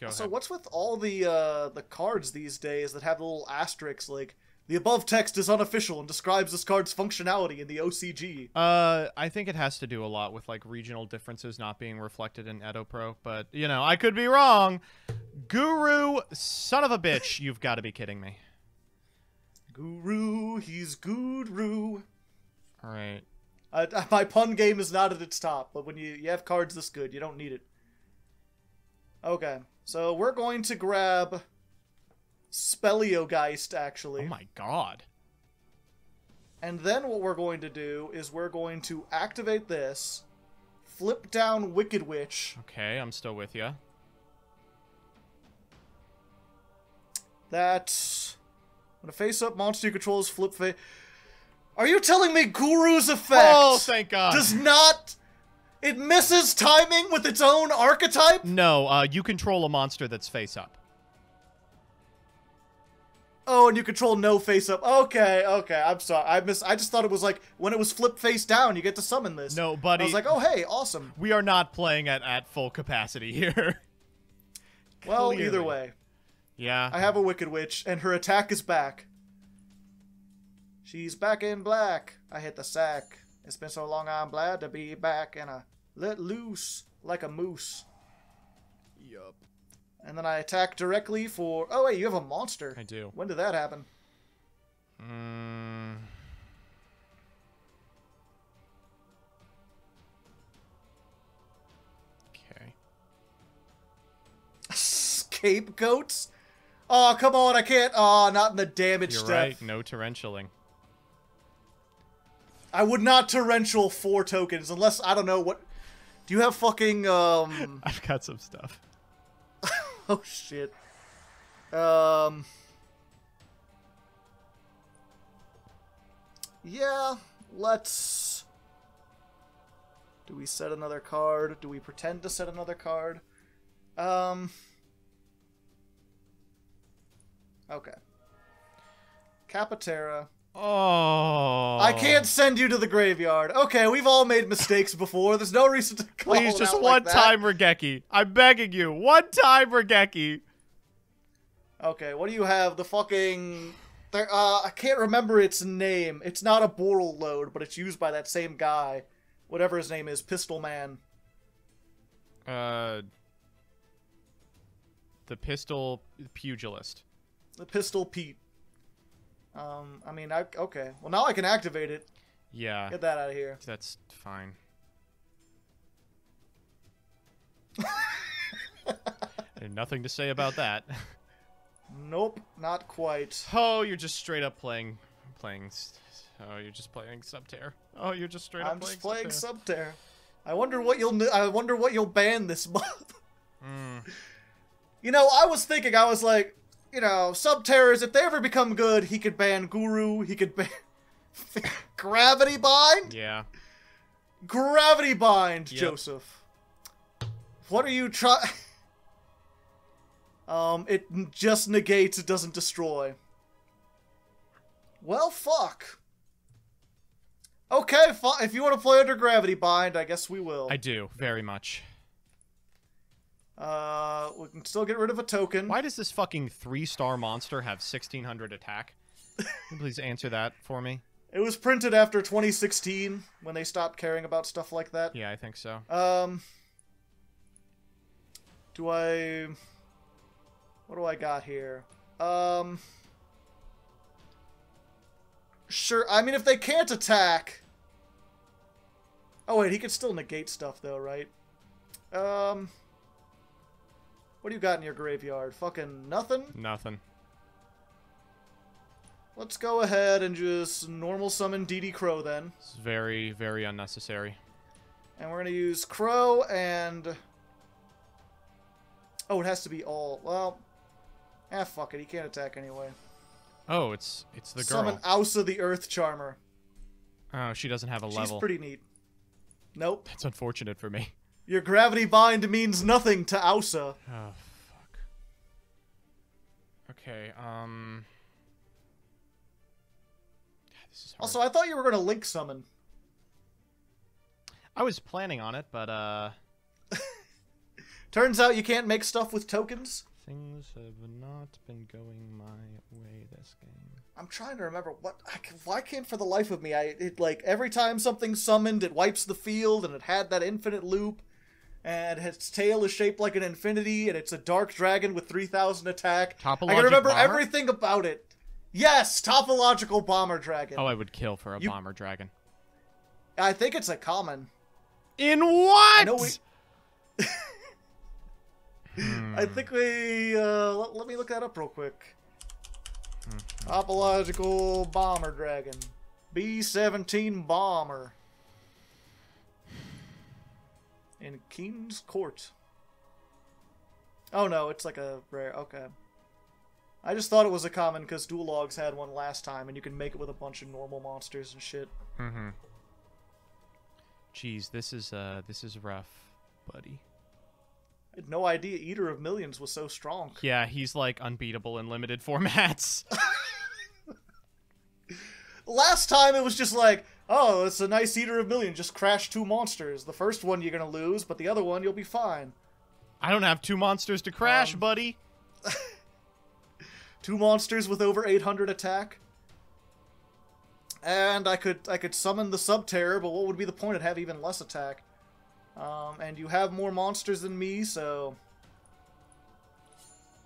Go so ahead. What's with all the uh, the cards these days that have little asterisks like the above text is unofficial and describes this card's functionality in the O C G? Uh, I think it has to do a lot with like regional differences not being reflected in Edo Pro, but you know I could be wrong. Guru, son of a bitch, you've got to be kidding me. Guru, he's Guru. All right. Uh, my pun game is not at its top, but when you you have cards this good, you don't need it. Okay, so we're going to grab Speliogeist, actually. Oh my god. And then what we're going to do is we're going to activate this, flip down Wicked Witch. Okay, I'm still with you. That's... I'm going to face up monster you control, flip face... Are you telling me Guru's effect... Oh, thank god. ...does not... It misses timing with its own archetype? No, uh, you control a monster that's face-up. Oh, and you control no face-up. Okay, okay, I'm sorry. I miss. I just thought it was like, when it was flipped face-down, you get to summon this. No, buddy. I was like, oh, hey, awesome. We are not playing at, at full capacity here. Well, clearly. Either way. Yeah. I have a Wicked Witch, and her attack is back. She's back in black. I hit the sack. It's been so long, I'm glad to be back, and I let loose like a moose. Yup. And then I attack directly for... Oh, wait, you have a monster. I do. When did that happen? Mm. Okay. Scapegoats? Oh, come on, I can't... Oh, not in the damage step. You're right, no torrentialing. I would not torrential four tokens unless, I don't know, what... Do you have fucking, um... I've got some stuff. Oh, shit. Um... Yeah, let's... Do we set another card? Do we pretend to set another card? Um... Okay. Capitera... Oh! I can't send you to the graveyard. Okay, we've all made mistakes before. There's no reason to call Please, just out one like time, Raigeki. I'm begging you, one time, Raigeki. Okay, what do you have? The fucking, there. Uh, I can't remember its name. It's not a Boral load, but it's used by that same guy, whatever his name is, Pistol Man. Uh, the Pistol Pugilist. The Pistol Pete. Um, I mean, I, okay. Well, now I can activate it. Yeah. Get that out of here. That's fine. There's nothing to say about that. Nope, not quite. Oh, you're just straight up playing, playing, oh, you're just playing Subterra. Oh, you're just straight up I'm playing Subterra. I'm just playing Subterra. Subterra. I wonder what you'll, I wonder what you'll ban this month. Mm. You know, I was thinking, I was like, you know, Subterras, if they ever become good, he could ban Guru, he could ban... Gravity Bind? Yeah. Gravity Bind, yep. Joseph. What are you trying... um, it just negates, it doesn't destroy. Well, fuck. Okay, fine. If you want to play under Gravity Bind, I guess we will. I do, very much. Uh, we can still get rid of a token. Why does this fucking three-star monster have sixteen hundred attack? Can you please answer that for me? It was printed after twenty sixteen, when they stopped caring about stuff like that. Yeah, I think so. Um, do I... What do I got here? Um... Sure, I mean, if they can't attack... Oh, wait, he could still negate stuff, though, right? Um... What do you got in your graveyard? Fucking nothing? Nothing. Let's go ahead and just normal summon D D Crow then. It's very, very unnecessary. And we're going to use Crow and... Oh, it has to be all. Well, ah, fuck it. He can't attack anyway. Oh, it's it's the girl. Summon Ausa the Earth Charmer. Oh, she doesn't have a She's level. She's pretty neat. Nope. That's unfortunate for me. Your Gravity Bind means nothing to Ausa. Oh, fuck. Okay, um... God, this is hard. Also, I thought you were going to Link Summon. I was planning on it, but, uh... Turns out you can't make stuff with tokens. Things have not been going my way this game. I'm trying to remember what... I can, why can't for the life of me... I it like every time something's summoned, it wipes the field, and it had that infinite loop. And its tail is shaped like an infinity, and it's a dark dragon with three thousand attack. Topological I can remember bomber? everything about it. Yes! Topological Bomber Dragon. Oh, I would kill for a you, Bomber Dragon. I think it's a common. In what? I know we... Hmm. I think we, uh, let, let me look that up real quick. Hmm. Topological Bomber Dragon. B seventeen Bomber. In King's Court. Oh no, it's like a rare, okay. I just thought it was a common because Duelogs had one last time and you can make it with a bunch of normal monsters and shit. Mm-hmm. Jeez, this is, uh, this is rough, buddy. I had no idea Eater of Millions was so strong. Yeah, he's like unbeatable in limited formats. Last time it was just like, oh, it's a nice Eater of Millions. Just crash two monsters. The first one you're going to lose, but the other one you'll be fine. I don't have two monsters to crash, um, buddy. Two monsters with over eight hundred attack. And I could I could summon the Subterror, but what would be the point? It'd have even less attack. Um, and you have more monsters than me, so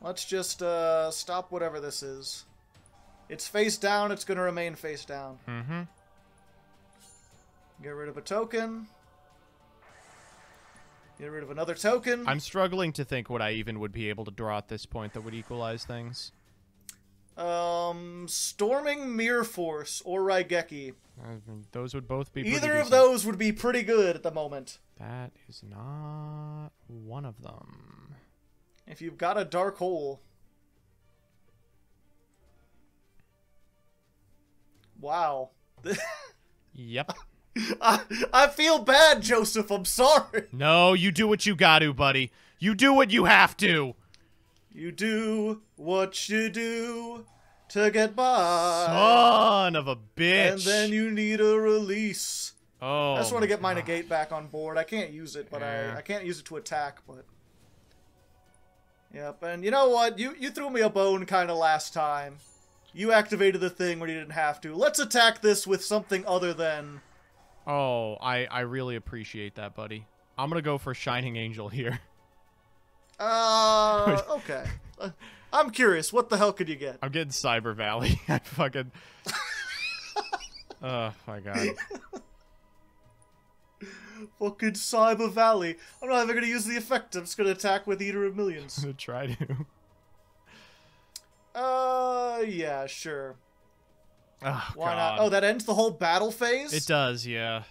let's just uh, stop whatever this is. It's face down, it's going to remain face down. Mm-hmm. Get rid of a token. Get rid of another token. I'm struggling to think what I even would be able to draw at this point that would equalize things. Um, Storming Mirror Force or Raigeki. I mean, those would both be pretty Either decent. of those would be pretty good at the moment. That is not one of them. If you've got a dark hole. Wow. Yep. I, I feel bad, Joseph. I'm sorry. No, you do what you gotta, buddy. You do what you have to. You do what you do to get by. Son of a bitch. And then you need a release. Oh. I just want to get my God. negate back on board. I can't use it, but yeah. I, I can't use it to attack, but. Yep, and you know what? You, you threw me a bone kind of last time. You activated the thing when you didn't have to. Let's attack this with something other than. Oh, I, I really appreciate that, buddy. I'm going to go for Shining Angel here. Uh, okay. uh, I'm curious. What the hell could you get? I'm getting Cyber Valley. I fucking... Oh, my God. Fucking Cyber Valley. I'm not even going to use the effect. I'm just going to attack with Eater of Millions. I'm going to try to. Uh, yeah, sure. Oh, Why God. not? Oh, that ends the whole battle phase? It does, yeah.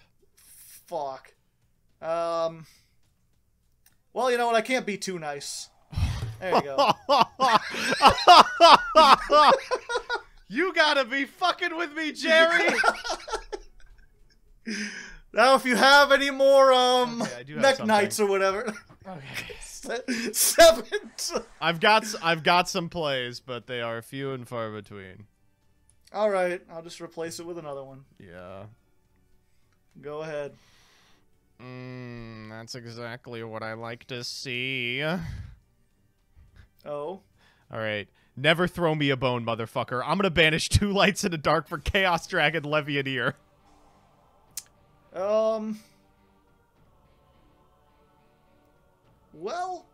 Fuck. Um... Well, you know what? I can't be too nice. There you go. You gotta be fucking with me, Jerry! Now, if you have any more, um, okay, Mech Knights or whatever. Okay. Seven. I've got, I've got some plays, but they are few and far between. Alright, I'll just replace it with another one. Yeah. Go ahead. Mmm, that's exactly what I like to see. Oh. Alright. Never throw me a bone, motherfucker. I'm gonna banish two lights in the dark for Chaos Dragon Levianeer. Um. Well,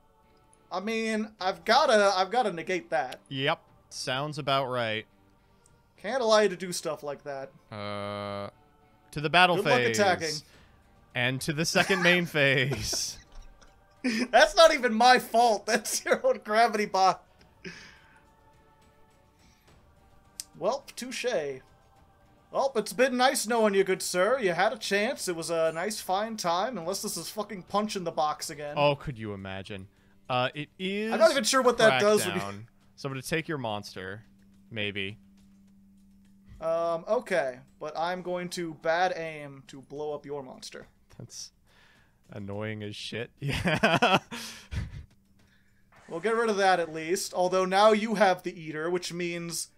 I mean, I've gotta, I've gotta negate that. Yep. Sounds about right. Can't allow you to do stuff like that. Uh. To the battle Good phase. Luck attacking. And to the second main phase. That's not even my fault. That's your own gravity bot. Welp, touche. Welp, it's been nice knowing you, good sir. You had a chance. It was a nice, fine time. Unless this is fucking punch in the box again. Oh, could you imagine? Uh, it is. I'm not even sure what that does. When you... So I'm gonna take your monster, maybe. Um, okay, but I'm going to Bad Aim to blow up your monster. That's annoying as shit. Yeah. We'll get rid of that at least. Although now you have the Eater, which means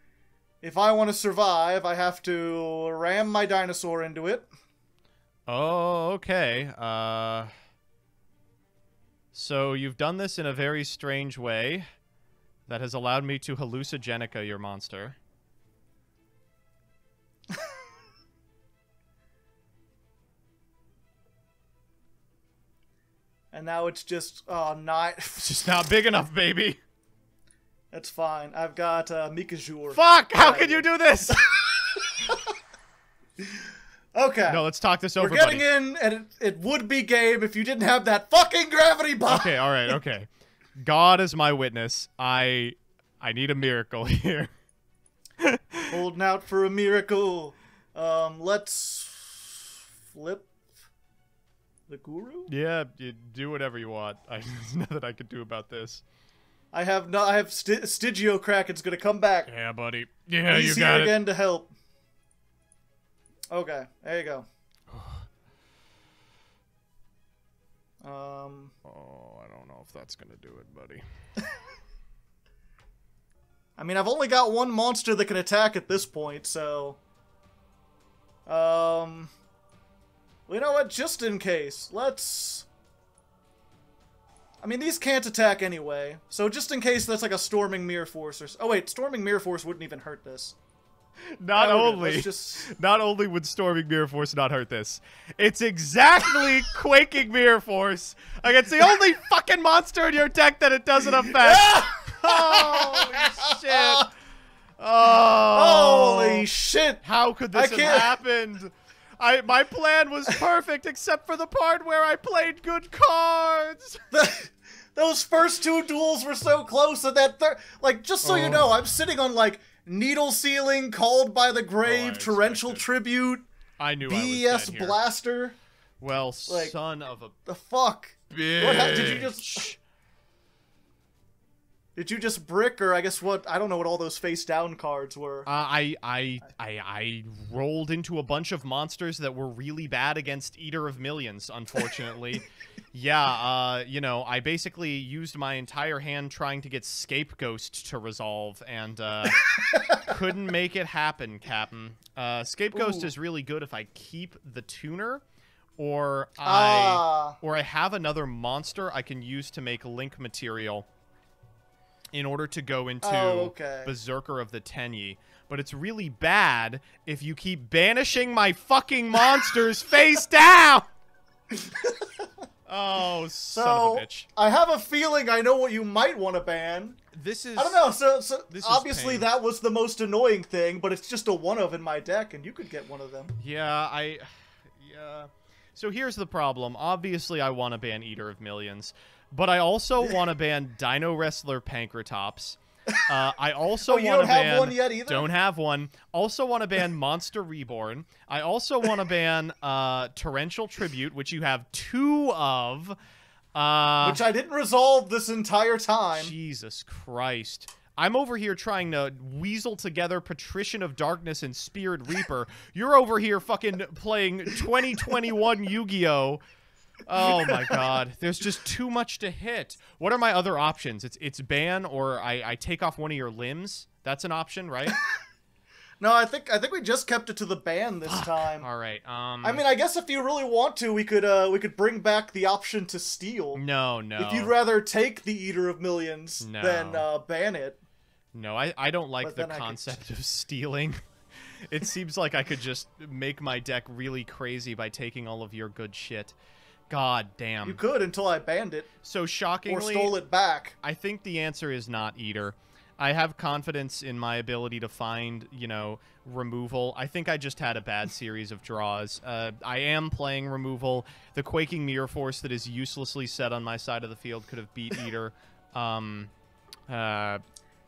if I want to survive, I have to ram my dinosaur into it. Oh, okay. Uh, so you've done this in a very strange way that has allowed me to hallucigenica your monster. And now it's just, oh, not... It's just not big enough, baby. That's fine. I've got uh, Mikazure. Fuck! How right. can you do this? Okay. No, let's talk this over, We're getting buddy. in, and it, it would be game if you didn't have that fucking gravity bomb. Okay, all right, okay. God is my witness. I, I need a miracle here. Holding out for a miracle. Um, let's flip. The guru? Yeah, you do whatever you want. I, there's nothing I can do about this. I have no. I have St Stygio Kraken's gonna come back. Yeah, buddy. Yeah, He's you got it. He's here again to help. Okay, there you go. um. Oh, I don't know if that's gonna do it, buddy. I mean, I've only got one monster that can attack at this point, so. Um. Well, you know what? Just in case, let's... I mean, these can't attack anyway, so just in case that's like a Storming Mirror Force or... Oh, wait, Storming Mirror Force wouldn't even hurt this. Not only... Just... Not only would Storming Mirror Force not hurt this, it's exactly Quaking Mirror Force. Like, it's the only fucking monster in your deck that it doesn't affect. Holy shit. Oh. Holy shit. How could this have happened? I, my plan was perfect, except for the part where I played good cards. Those first two duels were so close, and that third... Like, just so oh. you know, I'm sitting on, like, Needle Sealing, Called by the Grave, oh, Torrential Tribute, I knew B S Blaster. Well, like, son of a... The fuck? Bitch. What happened? Did you just... Did you just brick, or I guess what, I don't know what all those face down cards were. Uh, I, I, I, I rolled into a bunch of monsters that were really bad against Eater of Millions, unfortunately. Yeah, uh, you know, I basically used my entire hand trying to get Scapegoat to resolve, and uh, couldn't make it happen, Captain. Uh, Scapegoat is really good if I keep the tuner. Or I, ah. or I have another monster I can use to make link material. In order to go into oh, okay. Berserker of the Tenyi. But it's really bad if you keep banishing my fucking monsters face down! Oh, son so, of a bitch. I have a feeling I know what you might want to ban. This is... I don't know, so, so obviously that was the most annoying thing, but it's just a one-of in my deck, and you could get one of them. Yeah, I... Yeah. So here's the problem. Obviously I want to ban Eater of Millions. But I also want to ban Dino Wrestler Pancratops. Uh, I also oh, want to ban... Don't have one yet either? Don't have one. Also want to ban Monster Reborn. I also want to ban uh, Torrential Tribute, which you have two of. Uh, which I didn't resolve this entire time. Jesus Christ. I'm over here trying to weasel together Patrician of Darkness and Speared Reaper. You're over here fucking playing twenty twenty-one Yu-Gi-Oh! Oh my god. There's just too much to hit. What are my other options? It's it's ban or I, I take off one of your limbs. That's an option, right? No, I think I think we just kept it to the ban this Fuck. time. All right. Um I mean, I guess if you really want to, we could uh we could bring back the option to steal. No, no. If you'd rather take the Eater of Millions no. than uh ban it. No, I I don't like but the concept could... of stealing. It seems like I could just make my deck really crazy by taking all of your good shit. God damn. You could until I banned it. So shockingly... Or stole it back. I think the answer is not Eater. I have confidence in my ability to find, you know, removal. I think I just had a bad series of draws. Uh, I am playing removal. The Quaking Mirror Force that is uselessly set on my side of the field could have beat Eater. Um, uh,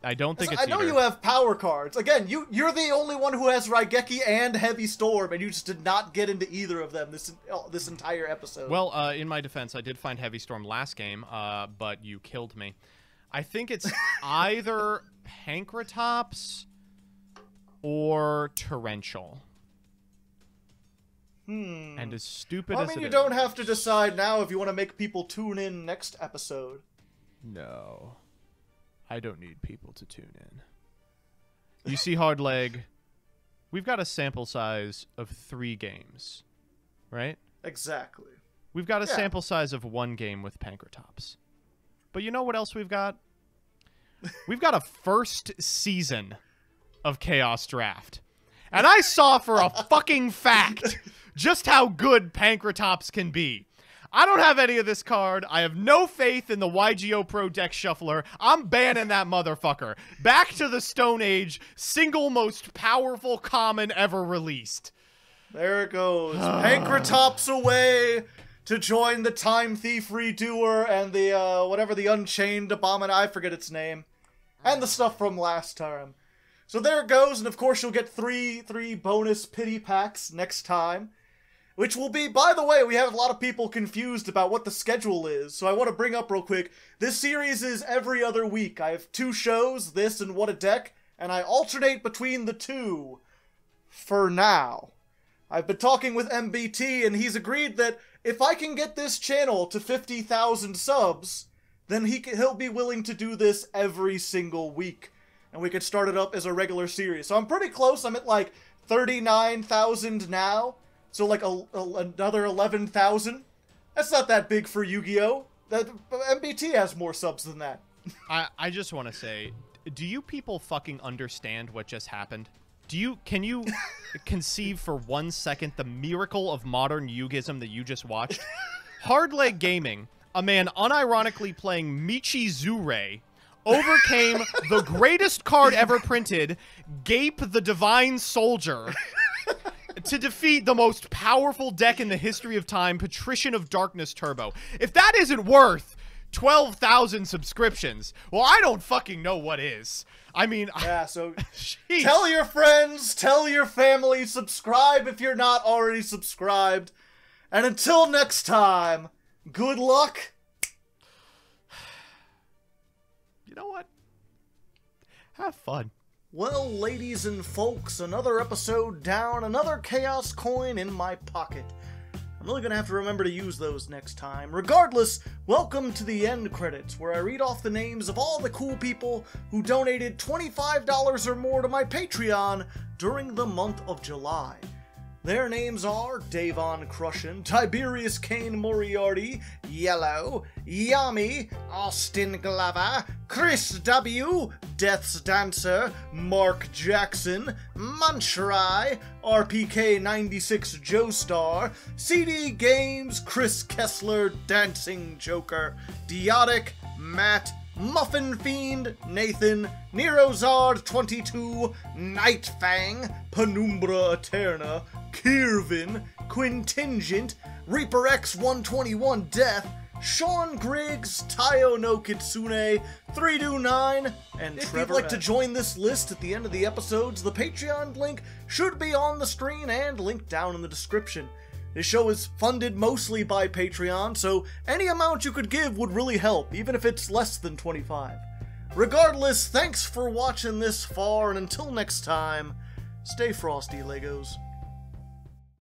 I don't think so, it's I know Eater. You have power cards. Again, you, you're the only one who has Raigeki and Heavy Storm, and you just did not get into either of them this this entire episode. Well, uh, in my defense, I did find Heavy Storm last game, uh, but you killed me. I think it's either Pancratops or torrential. Hmm. And as stupid well, as I mean, it you is. Don't have to decide now if you want to make people tune in next episode. No. I don't need people to tune in. You see, Hardleg, we've got a sample size of three games, right? Exactly. We've got a yeah. sample size of one game with Pancratops. But you know what else we've got? We've got a first season of Chaos Draft. And I saw for a fucking fact just how good Pancratops can be. I don't have any of this card. I have no faith in the Y G O Pro Deck Shuffler. I'm banning that motherfucker. Back to the Stone Age, single most powerful common ever released. There it goes. Pancratops away to join the Time Thief Redoer and the, uh, whatever, the Unchained Abomin, I forget its name. And the stuff from last time. So there it goes, and of course you'll get three three bonus pity packs next time. Which will be, by the way, we have a lot of people confused about what the schedule is, so I want to bring up real quick, this series is every other week. I have two shows, this and What a Deck, and I alternate between the two for now. I've been talking with M B T, and he's agreed that if I can get this channel to fifty thousand subs, then he can, he'll be willing to do this every single week. And we could start it up as a regular series. So I'm pretty close. I'm at like thirty-nine thousand now. So like a, a, another eleven thousand. That's not that big for Yu-Gi-Oh! M B T has more subs than that. I, I just want to say, do you people fucking understand what just happened? Do you, can you conceive for one second the miracle of modern Yugism that you just watched? Hardleg Gaming, a man unironically playing Michi Zurei, overcame the greatest card ever printed, Gape the Divine Soldier, to defeat the most powerful deck in the history of time, Patrician of Darkness Turbo. If that isn't worth twelve thousand subscriptions, well, I don't fucking know what is. I mean... Yeah, so tell your friends, tell your family, subscribe if you're not already subscribed. And until next time, good luck. You know what? Have fun. Well, ladies and folks, another episode down, another chaos coin in my pocket. I'm really going to have to remember to use those next time. Regardless, welcome to the end credits, where I read off the names of all the cool people who donated twenty-five dollars or more to my Patreon during the month of July. Their names are Davon Crushin, Tiberius Kane Moriarty, Yellow, Yami, Austin Glover, Chris W, Death's Dancer, Mark Jackson, Munchrai, R P K ninety-six Joestar, C D Games, Chris Kessler, Dancing Joker, Diotic, Matt, Muffin Fiend, Nathan, Nerozard twenty-two, Nightfang, Penumbra Eterna, Kirvin, Quintingent, Reaper X one twenty-one Death, Sean Griggs, Tayo no Kitsune, three two nine, and if Trevor you'd like to join this list at the end of the episodes, the Patreon link should be on the screen and linked down in the description. This show is funded mostly by Patreon, so any amount you could give would really help, even if it's less than twenty-five. Regardless, thanks for watching this far, and until next time, stay frosty, Legos.